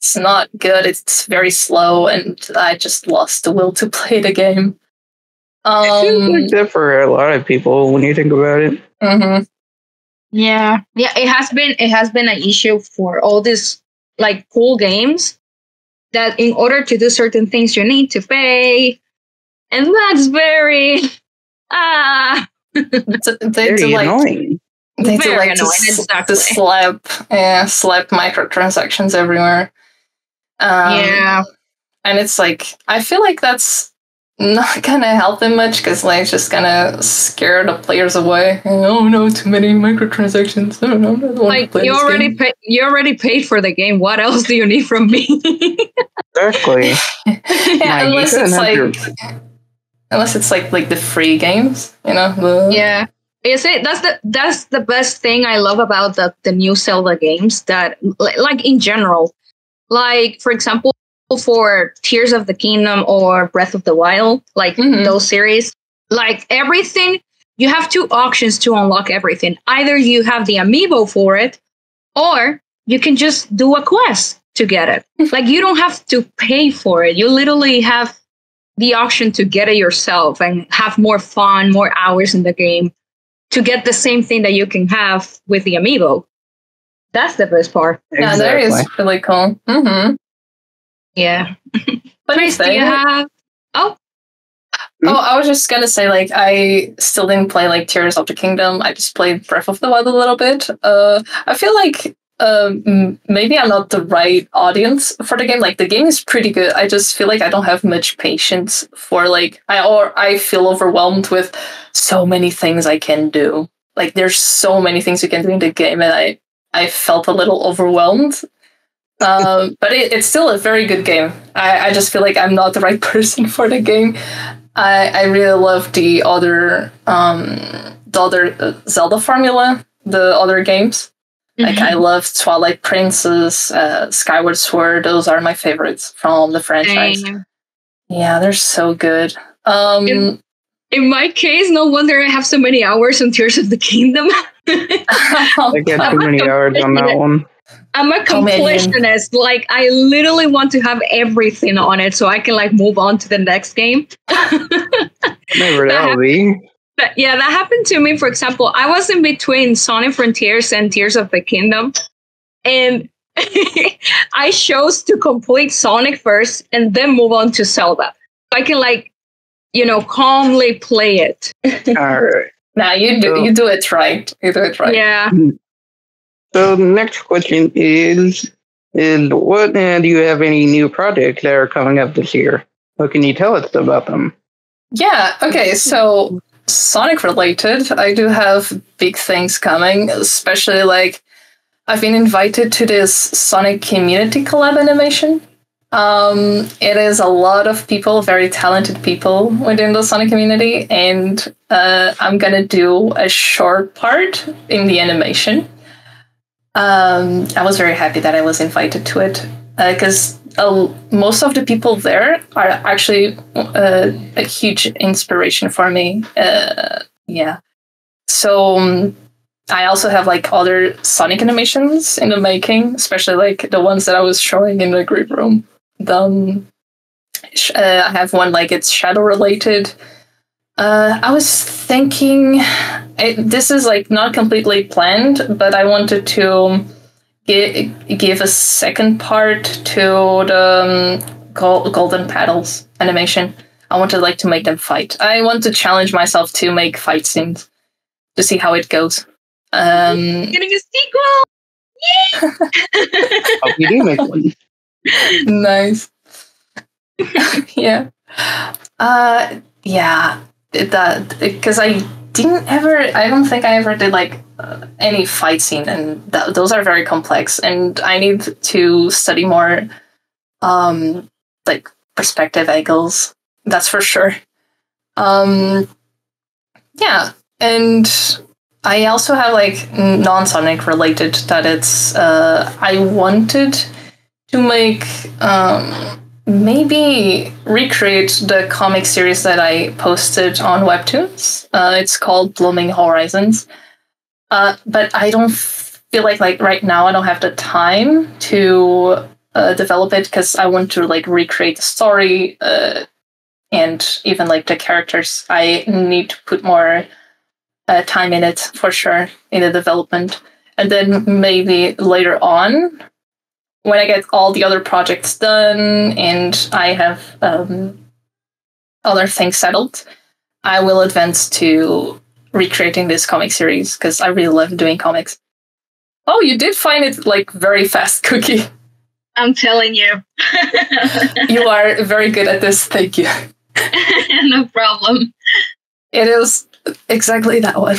It's not good. It's very slow, and I just lost the will to play the game. It seems like that for a lot of people when you think about it. Mm-hmm. Yeah. It has been an issue for all these like cool games that in order to do certain things you need to pay, and that's very very annoying. They do like to slap microtransactions everywhere. And it's like I feel like that's not gonna help them much, because like it's just gonna scare the players away. Oh no, too many microtransactions! Oh, no, like you already paid for the game. What else do you need from me? Exactly. Yeah, unless it's like the free games, you know. That's the best thing I love about the new Zelda games, that like in general, like for example, for Tears of the Kingdom or Breath of the Wild, like those series, like everything you have two options to unlock everything. Either you have the amiibo for it, or you can just do a quest to get it. Like, you don't have to pay for it. You literally have the option to get it yourself and have more fun, more hours in the game to get the same thing that you can have with the amiibo. That's the best part. Exactly. Yeah, that is really cool. Mm-hmm. Yeah. But Chris, do you have... Oh. Oh, I was just going to say, like, I still didn't play, like, Tears of the Kingdom. I just played Breath of the Wild a little bit. I feel like maybe I'm not the right audience for the game. Like, the game is pretty good. I just feel like I don't have much patience for, like, I feel overwhelmed with so many things I can do. Like, there's so many things you can do in the game, and I felt a little overwhelmed. But it's still a very good game. I just feel like I'm not the right person for the game. I really love the other Zelda formula, the other games. Like, I love Twilight Princess, Skyward Sword. Those are my favorites from the franchise. Dang. Yeah, they're so good. In my case, no wonder I have so many hours on Tears of the Kingdom. I get too many hours on that one. I'm a completionist. Like, I literally want to have everything on it so I can, like, move on to the next game. Never that. Yeah, that happened to me. For example, I was in between Sonic Frontiers and Tears of the Kingdom, and I chose to complete Sonic first and then move on to Zelda. So I can, like, you know, calmly play it. All right. Now you do it right. You do it right. Yeah. So the next question is what do you have any new projects that are coming up this year? What can you tell us about them? Yeah. Okay. So, Sonic related, I do have big things coming, especially, like, I've been invited to this Sonic Community Collab animation. It is a lot of people, very talented people within the Sonic community, and I'm gonna do a short part in the animation. I was very happy that I was invited to it, because most of the people there are actually a huge inspiration for me. Yeah. So I also have, like, other Sonic animations in the making, especially, like, the ones that I was showing in the group room. I have one, like, it's shadow related. I was thinking, this is, like, not completely planned, but I wanted to give a second part to the golden paddles animation. I wanted, like, to make them fight. I want to challenge myself to make fight scenes to see how it goes. Getting a sequel! Yay! Hope you do make one. Nice. Yeah. Yeah. Because I don't think I ever did, like, any fight scene, and those are very complex, and I need to study more, like, perspective angles, that's for sure. Yeah, and I also have, like, non-Sonic related that it's, I wanted to make, maybe recreate the comic series that I posted on Webtoons. It's called Blooming Horizons. But I don't feel like right now I don't have the time to develop it, because I want to, like, recreate the story and even, like, the characters. I need to put more time in it, for sure, in the development. And then maybe later on, when I get all the other projects done and I have other things settled, I will advance to recreating this comic series, because I really love doing comics. Oh, you did find it, like, very fast, Cookie. I'm telling you. You are very good at this. Thank you. No problem. It is exactly that one.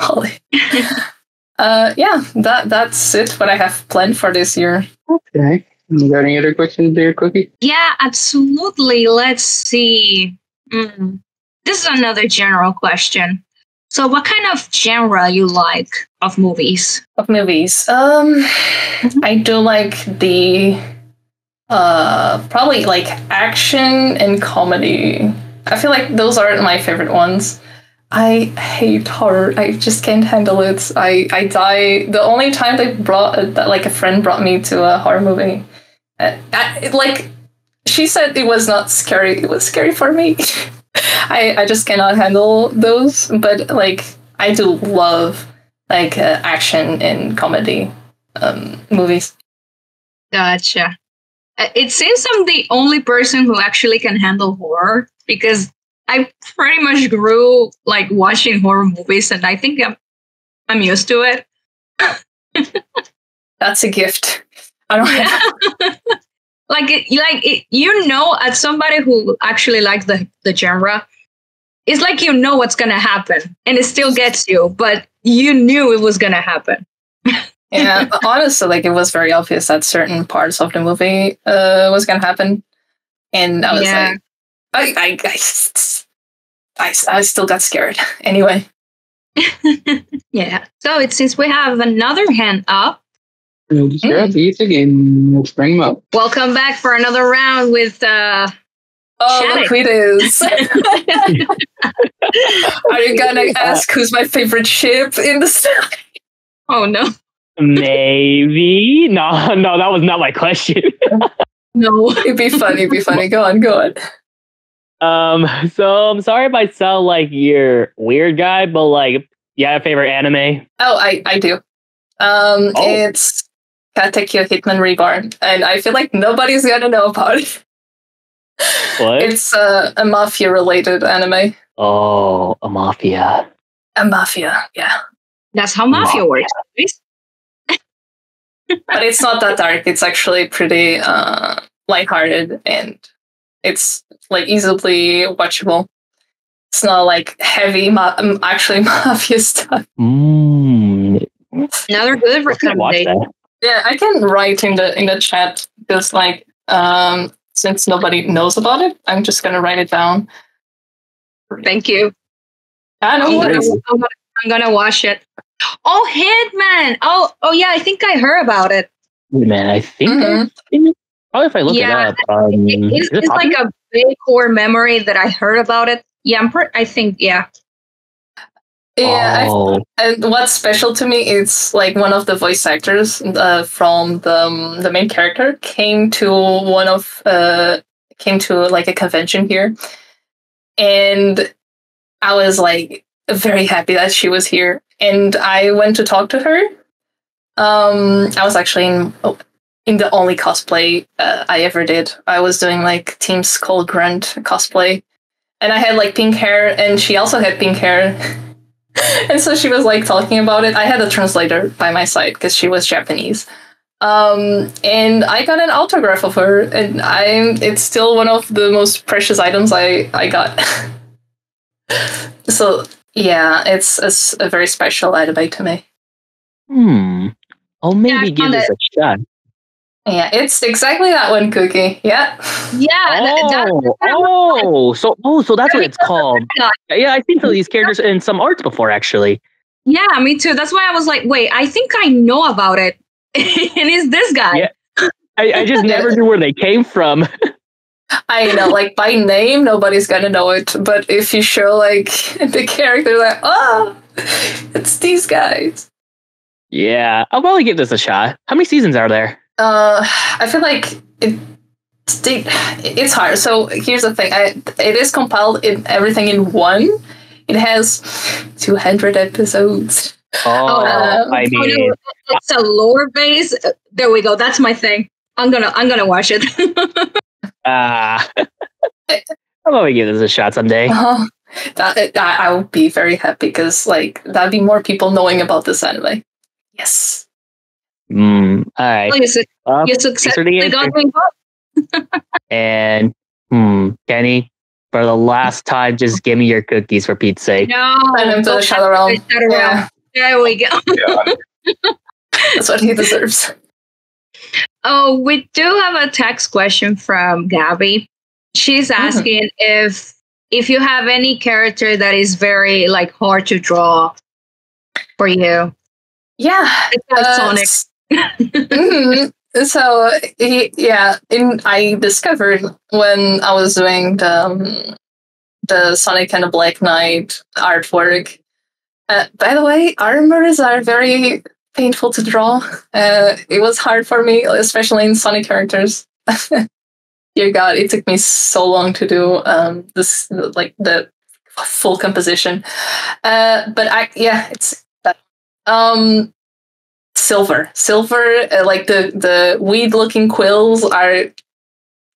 Holly. Yeah, that's it, what I have planned for this year. Okay. You got any other questions there, Cookie? Yeah, absolutely. Let's see. This is another general question. So what kind of genre you like of movies? Of movies? I do like the... probably, like, action and comedy. I feel like those are my favorite ones. I hate horror. I just can't handle it. I die. The only time they brought a friend brought me to a horror movie, she said it was not scary. It was scary for me. I just cannot handle those. But I do love action and comedy movies. Gotcha. It seems I'm the only person who actually can handle horror, because I pretty much grew watching horror movies, and I think I'm used to it. That's a gift. I don't know. As somebody who actually likes the genre, it's you know what's going to happen, and it still gets you, but you knew it was going to happen. Yeah, honestly, it was very obvious that certain parts of the movie was going to happen. And I was I still got scared anyway. Yeah. So it seems we have another hand up. We'll bring him up. Welcome back for another round with look who it is. Are you going to ask who's my favorite ship in the story? Oh, no. Maybe. No, that was not my question. No, it'd be funny. Go on. So I'm sorry if I sound like you're weird guy, but you have a favorite anime? Oh, I do. It's Katekyo Hitman Reborn, and I feel like nobody's gonna know about it. What? It's a mafia-related anime. Oh, a mafia. A mafia, yeah. That's how mafia works. But it's not that dark. It's actually pretty lighthearted, and it's easily watchable. It's not heavy, actually mafia stuff. Another good recommendation. Yeah, I can write in the chat because since nobody knows about it, I'm just gonna write it down. Thank you. I don't know. I'm gonna watch it. Oh, Hitman! Oh, yeah. I think I heard about it. Man, I think. Mm-hmm. Probably if I look it up, it's a big core memory that I heard about it. Yeah, I think yeah. Oh. And what's special to me is one of the voice actors from the main character came to a convention here, and I was very happy that she was here. And I went to talk to her. I was actually in the only cosplay I ever did. I was doing Team Skull Grunt cosplay. And I had pink hair, and she also had pink hair. And so she was talking about it. I had a translator by my side because she was Japanese. And I got an autograph of her, and it's still one of the most precious items I got. So... yeah, it's a very special anime to me. I'll maybe give this a shot. Yeah, it's exactly that one, Cookie. Yeah. Yeah. So that's what it's called. Yeah, I've seen some of these characters in some arts before, actually. Yeah, me too. That's why I was wait, I think I know about it. And it's this guy. Yeah. I just never knew where they came from. I know, by name, nobody's gonna know it. But if you show the character, it's these guys. Yeah, I'll probably give this a shot. How many seasons are there? I feel it's hard. So here's the thing: it is compiled in everything in one. It has 200 episodes. Oh, it's a lore base. There we go. That's my thing. I'm gonna watch it. I'll probably give this a shot someday. I would be very happy because that'd be more people knowing about this anime. Yes. All right. Well, you successfully got me up. And Kenny, for the last time, just give me your cookies for Pete's sake. No, I'm to the shadow realm. There we go. Yeah. That's what he deserves. Oh, we do have a text question from Gabby. She's asking if you have any character that is very hard to draw for you. Yeah, it's Sonic. So I discovered when I was doing the the Sonic and the Black Knight artwork. By the way, armors are very painful to draw. It was hard for me, especially in Sonic characters. Dear God, it took me so long to do this, like the full composition. But yeah, it's silver. Like the weed-looking quills are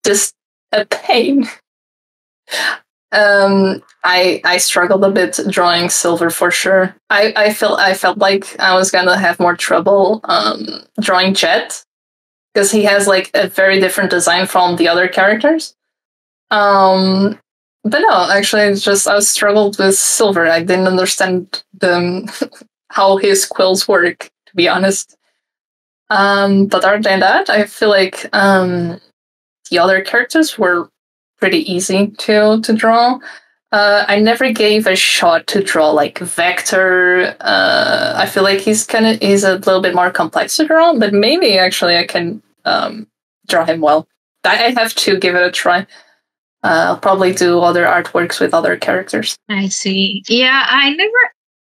just a pain. I struggled a bit drawing silver for sure. I felt like I was gonna have more trouble drawing Jet, because he has like a very different design from the other characters. But no, actually, it's just I struggled with silver. I didn't understand how his quills work, to be honest. But other than that, I feel like the other characters were pretty easy to draw. I never gave a shot to draw like Vector. I feel like he's a little bit more complex to draw, but maybe actually I can draw him well. I have to give it a try. I'll probably do other artworks with other characters. I see. Yeah, I never,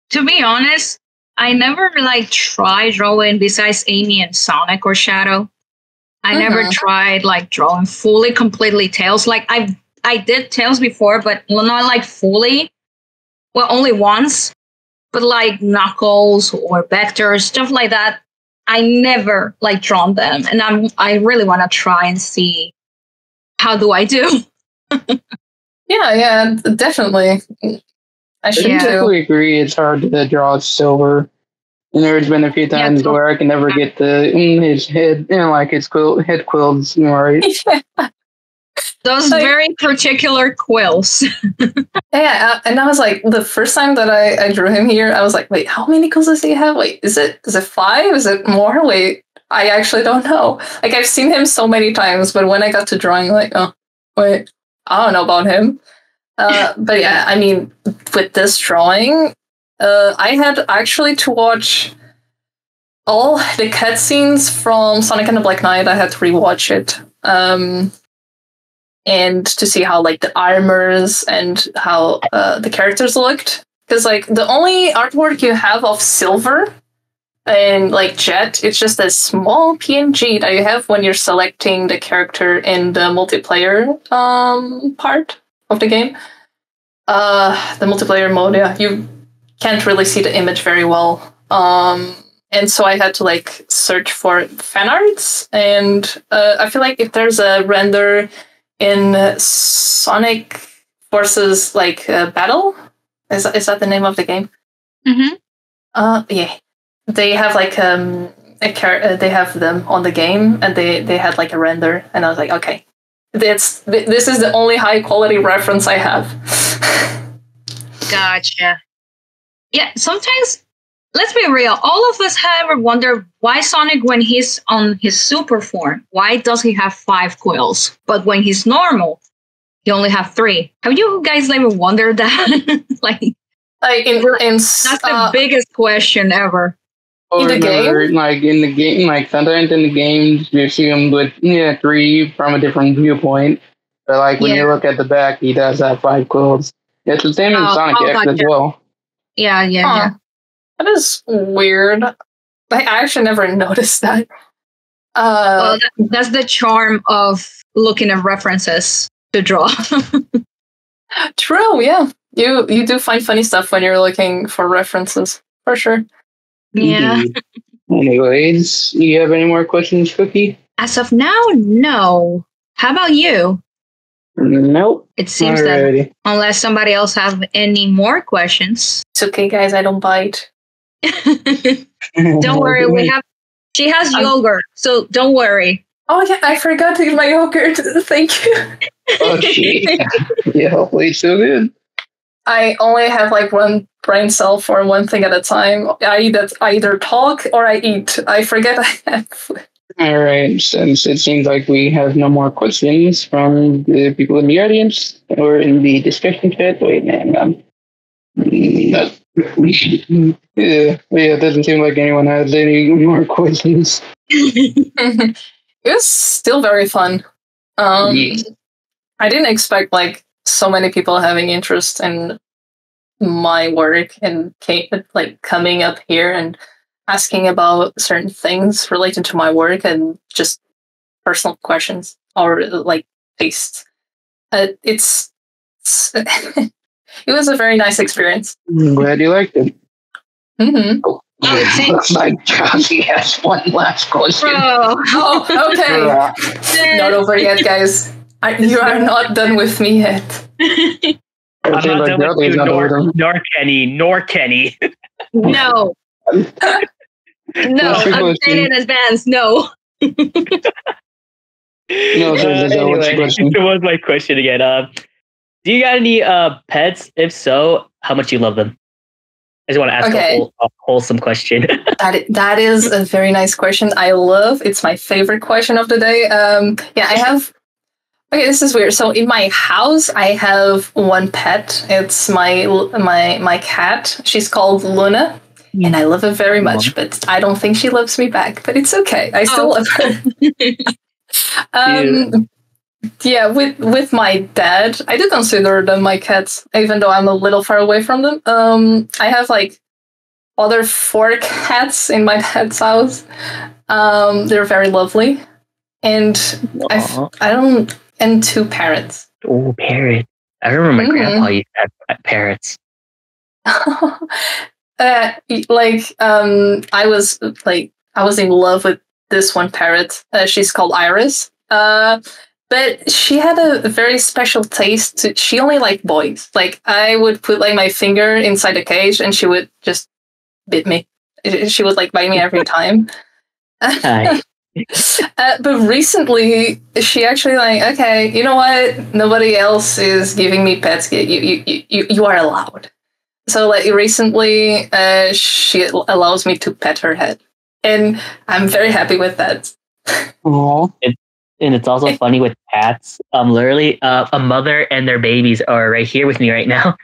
to be honest, I never like tried drawing besides Amy and Sonic or Shadow. I never tried like drawing fully, completely Tails. Like I did Tails before, but not like fully. Well, only once. But like Knuckles or Vector, stuff like that, I never like drawn them, and I really want to try and see how do I do. Yeah, definitely. I should definitely agree. It's hard to draw silver. And there's been a few times where I can never get the his head, you know, like his head quills, right? Those very particular quills. Yeah, and I was like, the first time that I drew him here, I was like, wait, how many quills does he have? Wait, is it five? Is it more? Wait, I actually don't know. Like, I've seen him so many times, but when I got to drawing, like, oh, wait, I don't know about him. But yeah, I mean, with this drawing, I had actually to watch all the cutscenes from Sonic and the Black Knight. I had to rewatch it and to see how like the armors and how the characters looked. Because like the only artwork you have of Silver and like Jet, it's just a small PNG that you have when you're selecting the character in the multiplayer part of the game. The multiplayer mode, yeah, you can't really see the image very well. And so I had to like search for fan arts. And I feel like if there's a render in Sonic Forces like Battle, is that the name of the game? Mm-hmm. Yeah, they have like they have them on the game, and they had like a render, and I was like, okay, this is the only high quality reference I have. Gotcha. Yeah, sometimes, let's be real, all of us have ever wondered why Sonic, when he's on his super form, why does he have five quills? But when he's normal, he only have three. Have you guys ever wondered that? That's the biggest question ever. In the game? Like, in the game, like, sometimes in the games, you see him with, three from a different viewpoint. But, like, when you look at the back, he does have five quills. It's the same in Sonic X as well. Yeah. That is weird. I actually never noticed that. Well, that's the charm of looking at references to draw. True, yeah. You do find funny stuff when you're looking for references, for sure. Yeah. Anyways, you have any more questions, Cookie? As of now, no. How about you? Nope. It seems that unless somebody else have any more questions. It's okay, guys. I don't bite. Don't worry. She has yogurt, so don't worry. Oh yeah, I forgot to get my yogurt. Thank you. Oh shit. Yeah, hopefully so good. I only have like one brain cell for one thing at a time. I either talk or I eat. I forget I have. All right, since it seems like we have no more questions from the people in the audience or in the discussion chat. Wait, man, it doesn't seem like anyone has any more questions. It was still very fun. I didn't expect like so many people having interest in my work and like coming up here and asking about certain things related to my work and just personal questions or like tastes. It was a very nice experience. I'm glad you liked it. Mm-hmm. Oh. It looks like Johnny has one last question. Oh, okay. Not over yet, guys. You are not done with me yet. I'm not done with you, nor Kenny, nor Kenny. No. No, I'm saying in advance, no. It was my question again. Do you got any pets? If so, how much you love them? I just want to ask a wholesome question. That is a very nice question. I love. It's my favorite question of the day. Yeah, I have. Okay, this is weird. So in my house, I have one pet. It's my cat. She's called Luna, and I love her very much. But I don't think she loves me back. But it's okay. I still love her. Yeah, with my dad, I do consider them my cats, even though I'm a little far away from them. I have like other 4 cats in my dad's house. They're very lovely, and and 2 parrots. Oh, parrot! I remember my grandpa used to have parrots. I was in love with this one parrot. She's called Iris. But she had a very special taste. She only liked boys. Like, I would put like my finger inside a cage and she would just bite me. She would like bite me every time. But recently, she actually like, okay, you know what? Nobody else is giving me pets. You are allowed. So like recently, she allows me to pet her head. And I'm very happy with that. Aww. And it's also funny with cats. Literally, a mother and their babies are right here with me right now.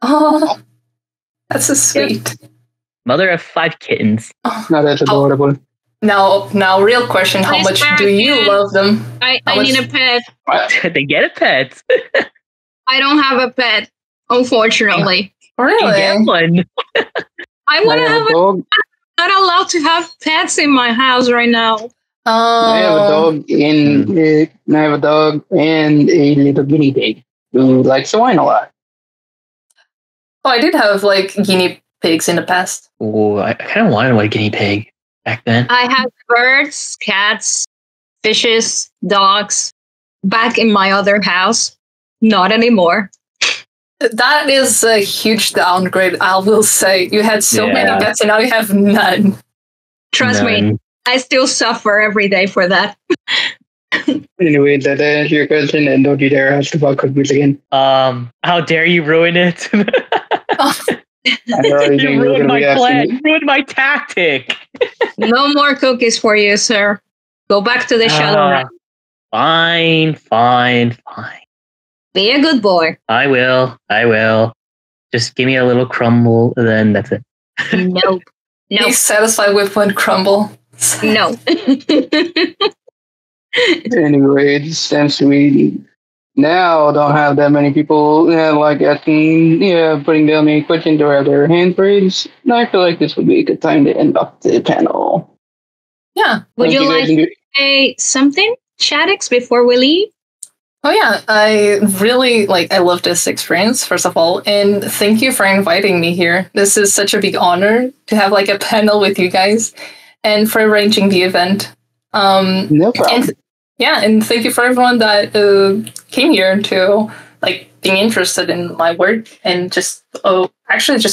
Oh, that's so sweet. Mother of 5 kittens. Oh, no, that's adorable. Now, real question: how much do you love them? I need a pet. They get a pet. I don't have a pet, unfortunately. Really? Get one. I want to have a pet. I'm not allowed to have pets in my house right now. I have a dog and a little guinea pig who likes wine a lot. Oh, I did have like guinea pigs in the past. Oh, I kind of wanted a guinea pig back then. I have birds, cats, fishes, dogs back in my other house. Not anymore. That is a huge downgrade, I will say. You had so many pets and now you have none. Trust me. I still suffer every day for that. Anyway, that is your question, and don't you dare ask about cookies again. How dare you ruin it? You ruined my plan. You ruined my tactic. No more cookies for you, sir. Go back to the shadow realm. Fine. Be a good boy. I will. Just give me a little crumble, and then that's it. Nope. Be satisfied with one crumble. No. Anyway, since we now don't have that many people putting down any questions or their hand raised, I feel like this would be a good time to end up the panel. Yeah. Would you like to say something, Shadix, before we leave? Oh yeah, I love this experience, first of all, and thank you for inviting me here. This is such a big honor to have like a panel with you guys. And for arranging the event. No problem. And thank you for everyone that came here to like being interested in my work and just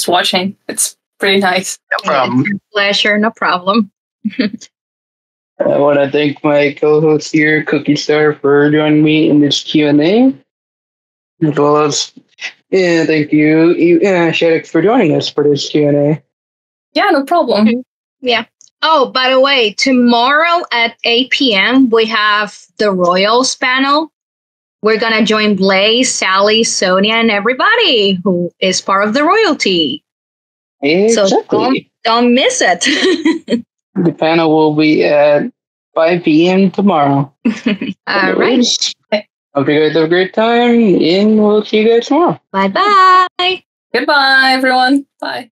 watching. It's pretty nice. No problem. It's a pleasure. No problem. I want to thank my co-host here, Cookie Star, for joining me in this Q&A. As well as thank you, Shadix, for joining us for this Q&A. Yeah, no problem. Mm-hmm. Yeah. Oh, by the way, tomorrow at 8 p.m., we have the Royals panel. We're going to join Blaze, Sally, Sonia, and everybody who is part of the royalty. Exactly. So don't miss it. The panel will be at 5 p.m. tomorrow. All right. Hope you guys have a great time, and we'll see you guys tomorrow. Bye-bye. Goodbye, everyone. Bye.